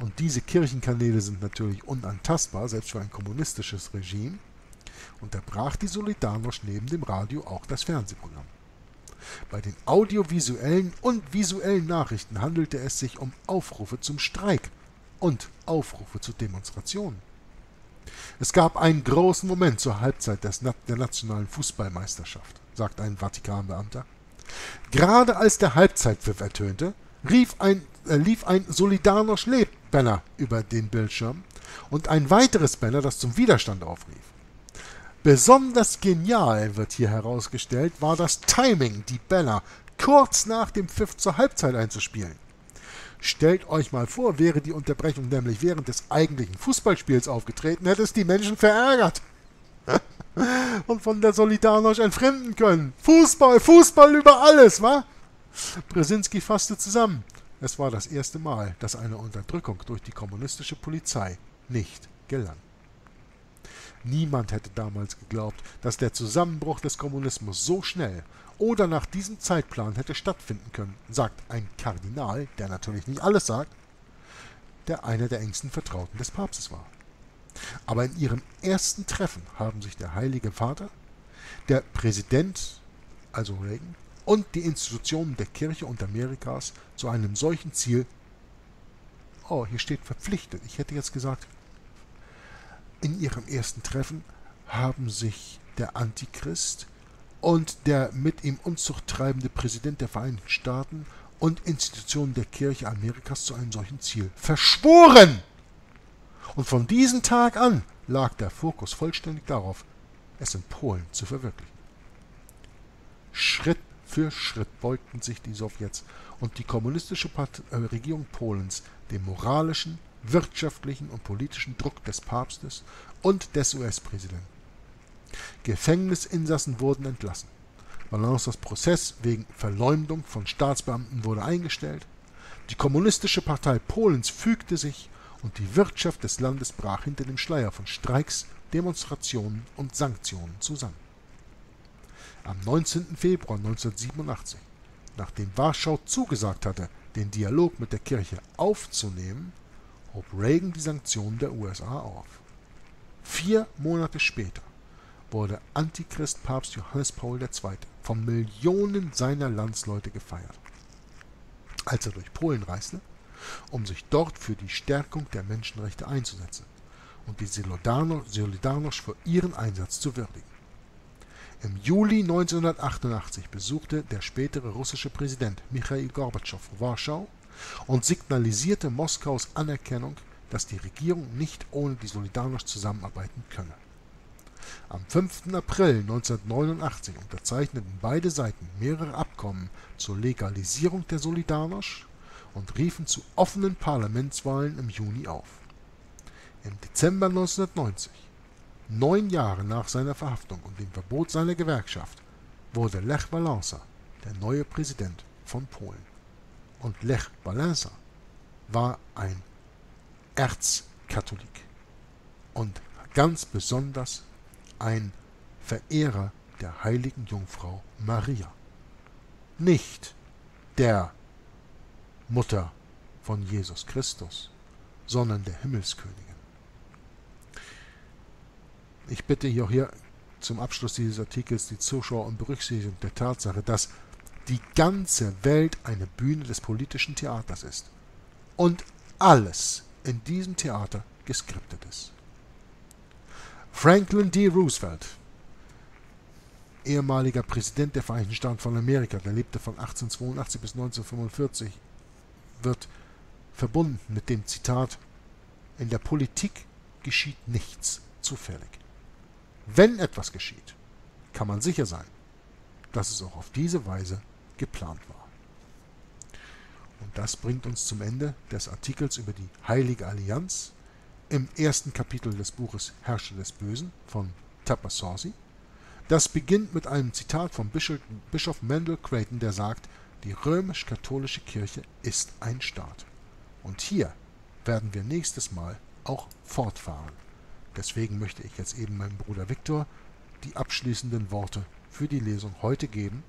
Und diese Kirchenkanäle sind natürlich unantastbar, selbst für ein kommunistisches Regime. Unterbrach die Solidarność neben dem Radio auch das Fernsehprogramm. Bei den audiovisuellen und visuellen Nachrichten handelte es sich um Aufrufe zum Streik und Aufrufe zu Demonstrationen. Es gab einen großen Moment zur Halbzeit der nationalen Fußballmeisterschaft, sagt ein Vatikanbeamter. Gerade als der Halbzeitpfiff ertönte, lief ein „Solidarność lebt" Banner über den Bildschirm und ein weiteres Banner, das zum Widerstand aufrief. Besonders genial, wird hier herausgestellt, war das Timing, die Banner kurz nach dem Pfiff zur Halbzeit einzuspielen. Stellt euch mal vor, wäre die Unterbrechung nämlich während des eigentlichen Fußballspiels aufgetreten, hätte es die Menschen verärgert und von der Solidarność entfremden können. Fußball, Fußball über alles, wa? Brzezinski fasste zusammen. Es war das erste Mal, dass eine Unterdrückung durch die kommunistische Polizei nicht gelang. Niemand hätte damals geglaubt, dass der Zusammenbruch des Kommunismus so schnell oder nach diesem Zeitplan hätte stattfinden können, sagt ein Kardinal, der natürlich nicht alles sagt, der einer der engsten Vertrauten des Papstes war. Aber in ihrem ersten Treffen haben sich der Heilige Vater, der Präsident, also Reagan, und die Institutionen der Kirche und Amerikas zu einem solchen Ziel, oh, hier steht verpflichtet, ich hätte jetzt gesagt, in ihrem ersten Treffen haben sich der Antichrist und der mit ihm Unzucht treibende Präsident der Vereinigten Staaten und Institutionen der Kirche Amerikas zu einem solchen Ziel verschworen. Und von diesem Tag an lag der Fokus vollständig darauf, es in Polen zu verwirklichen. Schritt für Schritt beugten sich die Sowjets und die kommunistische Regierung Polens dem moralischen, wirtschaftlichen und politischen Druck des Papstes und des US-Präsidenten. Gefängnisinsassen wurden entlassen. Balancers Prozess wegen Verleumdung von Staatsbeamten wurde eingestellt. Die Kommunistische Partei Polens fügte sich und die Wirtschaft des Landes brach hinter dem Schleier von Streiks, Demonstrationen und Sanktionen zusammen. Am 19. Februar 1987, nachdem Warschau zugesagt hatte, den Dialog mit der Kirche aufzunehmen, hob Reagan die Sanktionen der USA auf. 4 Monate später wurde Antichrist Papst Johannes Paul II. Von Millionen seiner Landsleute gefeiert, als er durch Polen reiste, um sich dort für die Stärkung der Menschenrechte einzusetzen und die Solidarność für ihren Einsatz zu würdigen. Im Juli 1988 besuchte der spätere russische Präsident Michail Gorbatschow Warschau und signalisierte Moskaus Anerkennung, dass die Regierung nicht ohne die Solidarność zusammenarbeiten könne. Am 5. April 1989 unterzeichneten beide Seiten mehrere Abkommen zur Legalisierung der Solidarność und riefen zu offenen Parlamentswahlen im Juni auf. Im Dezember 1990, 9 Jahre nach seiner Verhaftung und dem Verbot seiner Gewerkschaft, wurde Lech Walesa der neue Präsident von Polen. Und Lech Walesa war ein Erzkatholik und ganz besonders ein Verehrer der heiligen Jungfrau Maria, nicht der Mutter von Jesus Christus, sondern der Himmelskönigin. Ich bitte hier zum Abschluss dieses Artikels die Zuschauer um Berücksichtigung der Tatsache, dass die ganze Welt eine Bühne des politischen Theaters ist und alles in diesem Theater geskriptet ist. Franklin D. Roosevelt, ehemaliger Präsident der Vereinigten Staaten von Amerika, der lebte von 1882 bis 1945, wird verbunden mit dem Zitat: In der Politik geschieht nichts zufällig. Wenn etwas geschieht, kann man sicher sein, dass es auch auf diese Weise geplant war. Und das bringt uns zum Ende des Artikels über die Heilige Allianz im ersten Kapitel des Buches Herrscher des Bösen von Tupper Saucy. Das beginnt mit einem Zitat von Bischof Mendel Creighton, der sagt, die römisch-katholische Kirche ist ein Staat. Und hier werden wir nächstes Mal auch fortfahren. Deswegen möchte ich jetzt eben meinem Bruder Viktor die abschließenden Worte für die Lesung heute geben.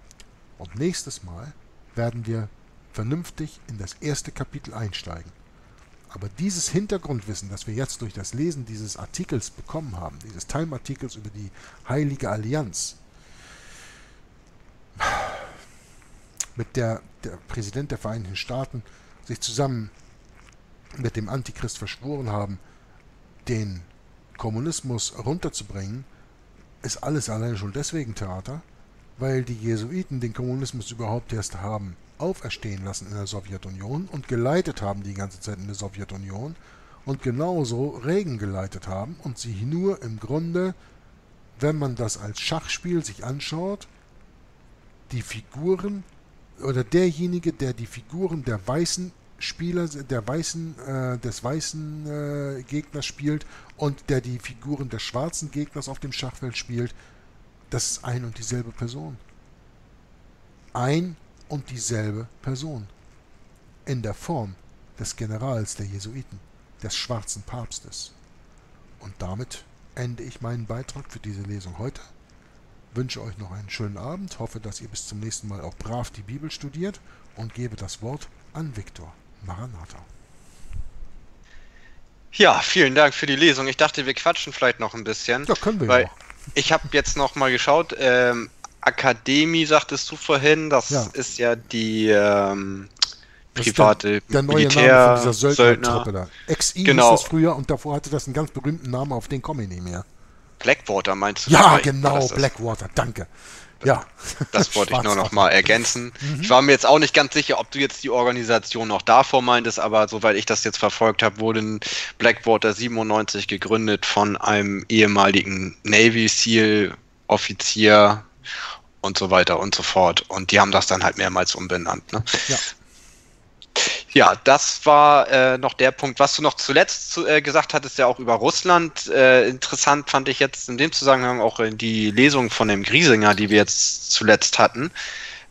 Und nächstes Mal werden wir vernünftig in das erste Kapitel einsteigen. Aber dieses Hintergrundwissen, das wir jetzt durch das Lesen dieses Artikels bekommen haben, dieses Time-Artikels über die Heilige Allianz, mit der der Präsident der Vereinigten Staaten sich zusammen mit dem Antichrist verschworen haben, den Kommunismus runterzubringen, ist alles alleine schon deswegen Theater, weil die Jesuiten den Kommunismus überhaupt erst haben auferstehen lassen in der Sowjetunion und geleitet haben die ganze Zeit in der Sowjetunion und genauso Reagan geleitet haben und sie nur im Grunde, wenn man das als Schachspiel sich anschaut, die Figuren oder derjenige, der die Figuren der weißen Spieler, des weißen Gegners spielt und der die Figuren des schwarzen Gegners auf dem Schachfeld spielt, das ist ein und dieselbe Person. Ein und dieselbe Person. In der Form des Generals der Jesuiten, des schwarzen Papstes. Und damit ende ich meinen Beitrag für diese Lesung heute. wünsche euch noch einen schönen Abend, hoffe, dass ihr bis zum nächsten Mal auch brav die Bibel studiert und gebe das Wort an Viktor. Maranatha. Ja, vielen Dank für die Lesung. Ich dachte, wir quatschen vielleicht noch ein bisschen. Ja, können wir ja. Ich habe jetzt noch mal geschaut, Akademie, sagtest du vorhin, das ist ja die private der neue Name von dieser Söldnertruppe da. XI hieß das früher und davor hatte das einen ganz berühmten Namen, auf den komme ich nicht mehr. Blackwater meinst du? Ja, genau, Blackwater, danke. Ja. Das wollte ich nur noch mal ergänzen. Mhm. Ich war mir jetzt auch nicht ganz sicher, ob du jetzt die Organisation noch davor meintest, aber soweit ich das jetzt verfolgt habe, wurde in Blackwater 97 gegründet von einem ehemaligen Navy SEAL-Offizier und so weiter und so fort. Und die haben das dann halt mehrmals umbenannt. Ne? Ja. Ja, das war noch der Punkt. Was du noch zuletzt gesagt hattest, ja auch über Russland. Interessant fand ich jetzt in dem Zusammenhang auch die Lesung von dem Griesinger, die wir jetzt zuletzt hatten,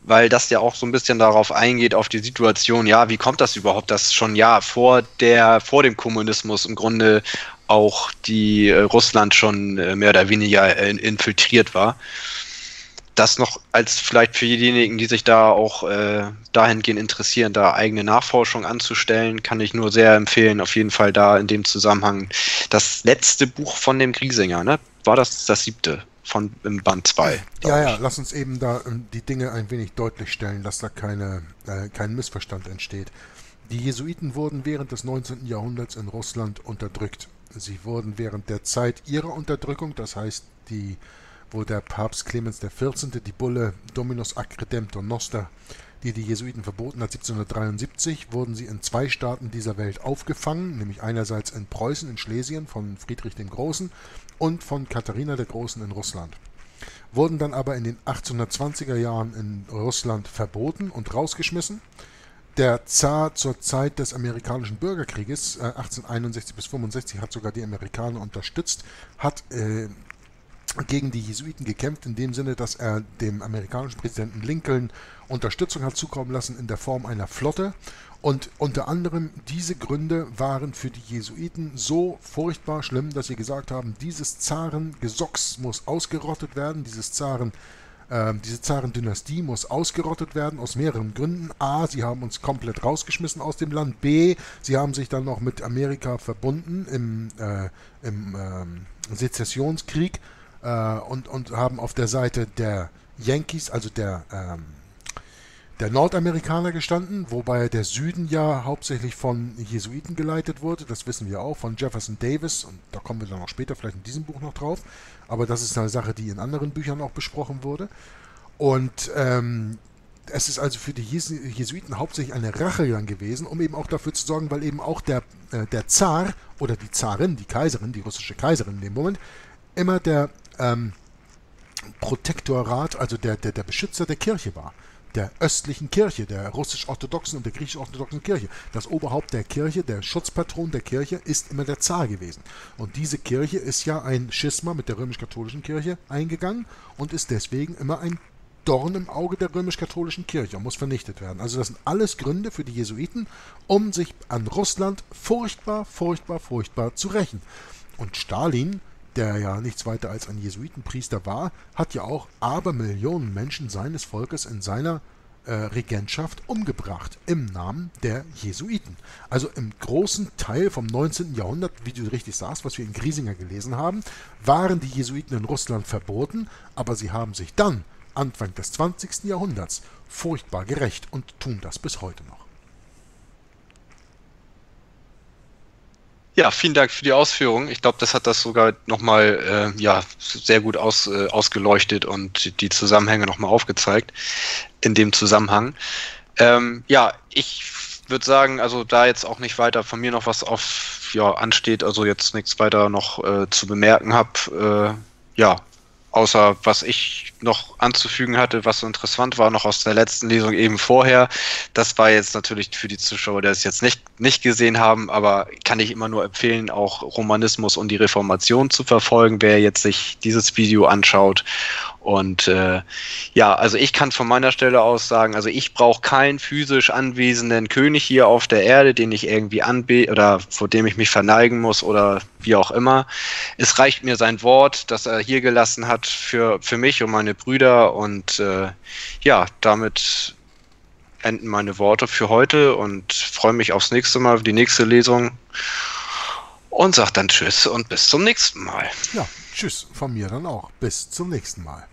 weil das ja auch so ein bisschen darauf eingeht, auf die Situation, ja, wie kommt das überhaupt, dass schon ja vor dem Kommunismus im Grunde auch die Russland schon mehr oder weniger infiltriert war. Das noch als vielleicht für diejenigen, die sich da auch dahingehend interessieren, da eigene Nachforschung anzustellen, kann ich nur sehr empfehlen, auf jeden Fall da in dem Zusammenhang. Das letzte Buch von dem Griesinger, ne? War das 7. von im Band 2? Ja, lass uns eben da die Dinge ein wenig deutlich stellen, dass da kein Missverstand entsteht. Die Jesuiten wurden während des 19. Jahrhunderts in Russland unterdrückt. Sie wurden während der Zeit ihrer Unterdrückung, das heißt die wo der Papst Clemens XIV. Die Bulle Dominus ac redemptor noster, die die Jesuiten verboten hat, 1773, wurden sie in 2 Staaten dieser Welt aufgefangen, nämlich einerseits in Preußen, in Schlesien, von Friedrich dem Großen und von Katharina der Großen in Russland. Wurden dann aber in den 1820er Jahren in Russland verboten und rausgeschmissen. Der Zar zur Zeit des amerikanischen Bürgerkrieges, 1861 bis 65, hat sogar die Amerikaner unterstützt, hat gegen die Jesuiten gekämpft, in dem Sinne, dass er dem amerikanischen Präsidenten Lincoln Unterstützung hat zukommen lassen in der Form einer Flotte. Und unter anderem diese Gründe waren für die Jesuiten so furchtbar schlimm, dass sie gesagt haben, dieses Zarengesocks muss ausgerottet werden, diese Zarendynastie muss ausgerottet werden, aus mehreren Gründen. A, sie haben uns komplett rausgeschmissen aus dem Land. B, sie haben sich dann noch mit Amerika verbunden im Sezessionskrieg. Und haben auf der Seite der Yankees, also der Nordamerikaner gestanden, wobei der Süden ja hauptsächlich von Jesuiten geleitet wurde, das wissen wir auch, von Jefferson Davis, und da kommen wir dann auch später vielleicht in diesem Buch noch drauf, aber das ist eine Sache, die in anderen Büchern auch besprochen wurde. Und es ist also für die Jesuiten hauptsächlich eine Rache dann gewesen, um eben auch dafür zu sorgen, weil eben auch der Zar oder die Zarin, die Kaiserin, die russische Kaiserin in dem Moment, immer der Protektorat, also der Beschützer der Kirche war, der östlichen Kirche, der russisch-orthodoxen und der griechisch-orthodoxen Kirche. Das Oberhaupt der Kirche, der Schutzpatron der Kirche, ist immer der Zar gewesen. Und diese Kirche ist ja ein Schisma mit der römisch-katholischen Kirche eingegangen und ist deswegen immer ein Dorn im Auge der römisch-katholischen Kirche und muss vernichtet werden. Also das sind alles Gründe für die Jesuiten, um sich an Russland furchtbar, furchtbar, furchtbar zu rächen. Und Stalin, der ja nichts weiter als ein Jesuitenpriester war, hat ja auch Abermillionen Menschen seines Volkes in seiner Regentschaft umgebracht, im Namen der Jesuiten. Also im großen Teil vom 19. Jahrhundert, wie du richtig sagst, was wir in Griesinger gelesen haben, waren die Jesuiten in Russland verboten, aber sie haben sich dann, Anfang des 20. Jahrhunderts, furchtbar gerecht und tun das bis heute noch. Ja, vielen Dank für die Ausführung. Ich glaube, das hat das sogar nochmal sehr gut ausgeleuchtet und die Zusammenhänge nochmal aufgezeigt in dem Zusammenhang. Ja, ich würde sagen, also da jetzt auch nicht weiter von mir noch was ansteht, also jetzt nichts weiter noch zu bemerken habe, außer was ich noch anzufügen hatte, was so interessant war, noch aus der letzten Lesung eben vorher. Das war jetzt natürlich für die Zuschauer, die es jetzt nicht gesehen haben, aber kann ich immer nur empfehlen, auch Romanismus und die Reformation zu verfolgen, wer jetzt sich dieses Video anschaut. Und also ich kann von meiner Stelle aus sagen, also ich brauche keinen physisch anwesenden König hier auf der Erde, den ich irgendwie anbete oder vor dem ich mich verneigen muss oder wie auch immer. Es reicht mir sein Wort, das er hier gelassen hat für mich und meine Brüder. Und ja, damit enden meine Worte für heute und freue mich aufs nächste Mal, die nächste Lesung. Und sage dann Tschüss und bis zum nächsten Mal. Ja, Tschüss von mir dann auch. Bis zum nächsten Mal.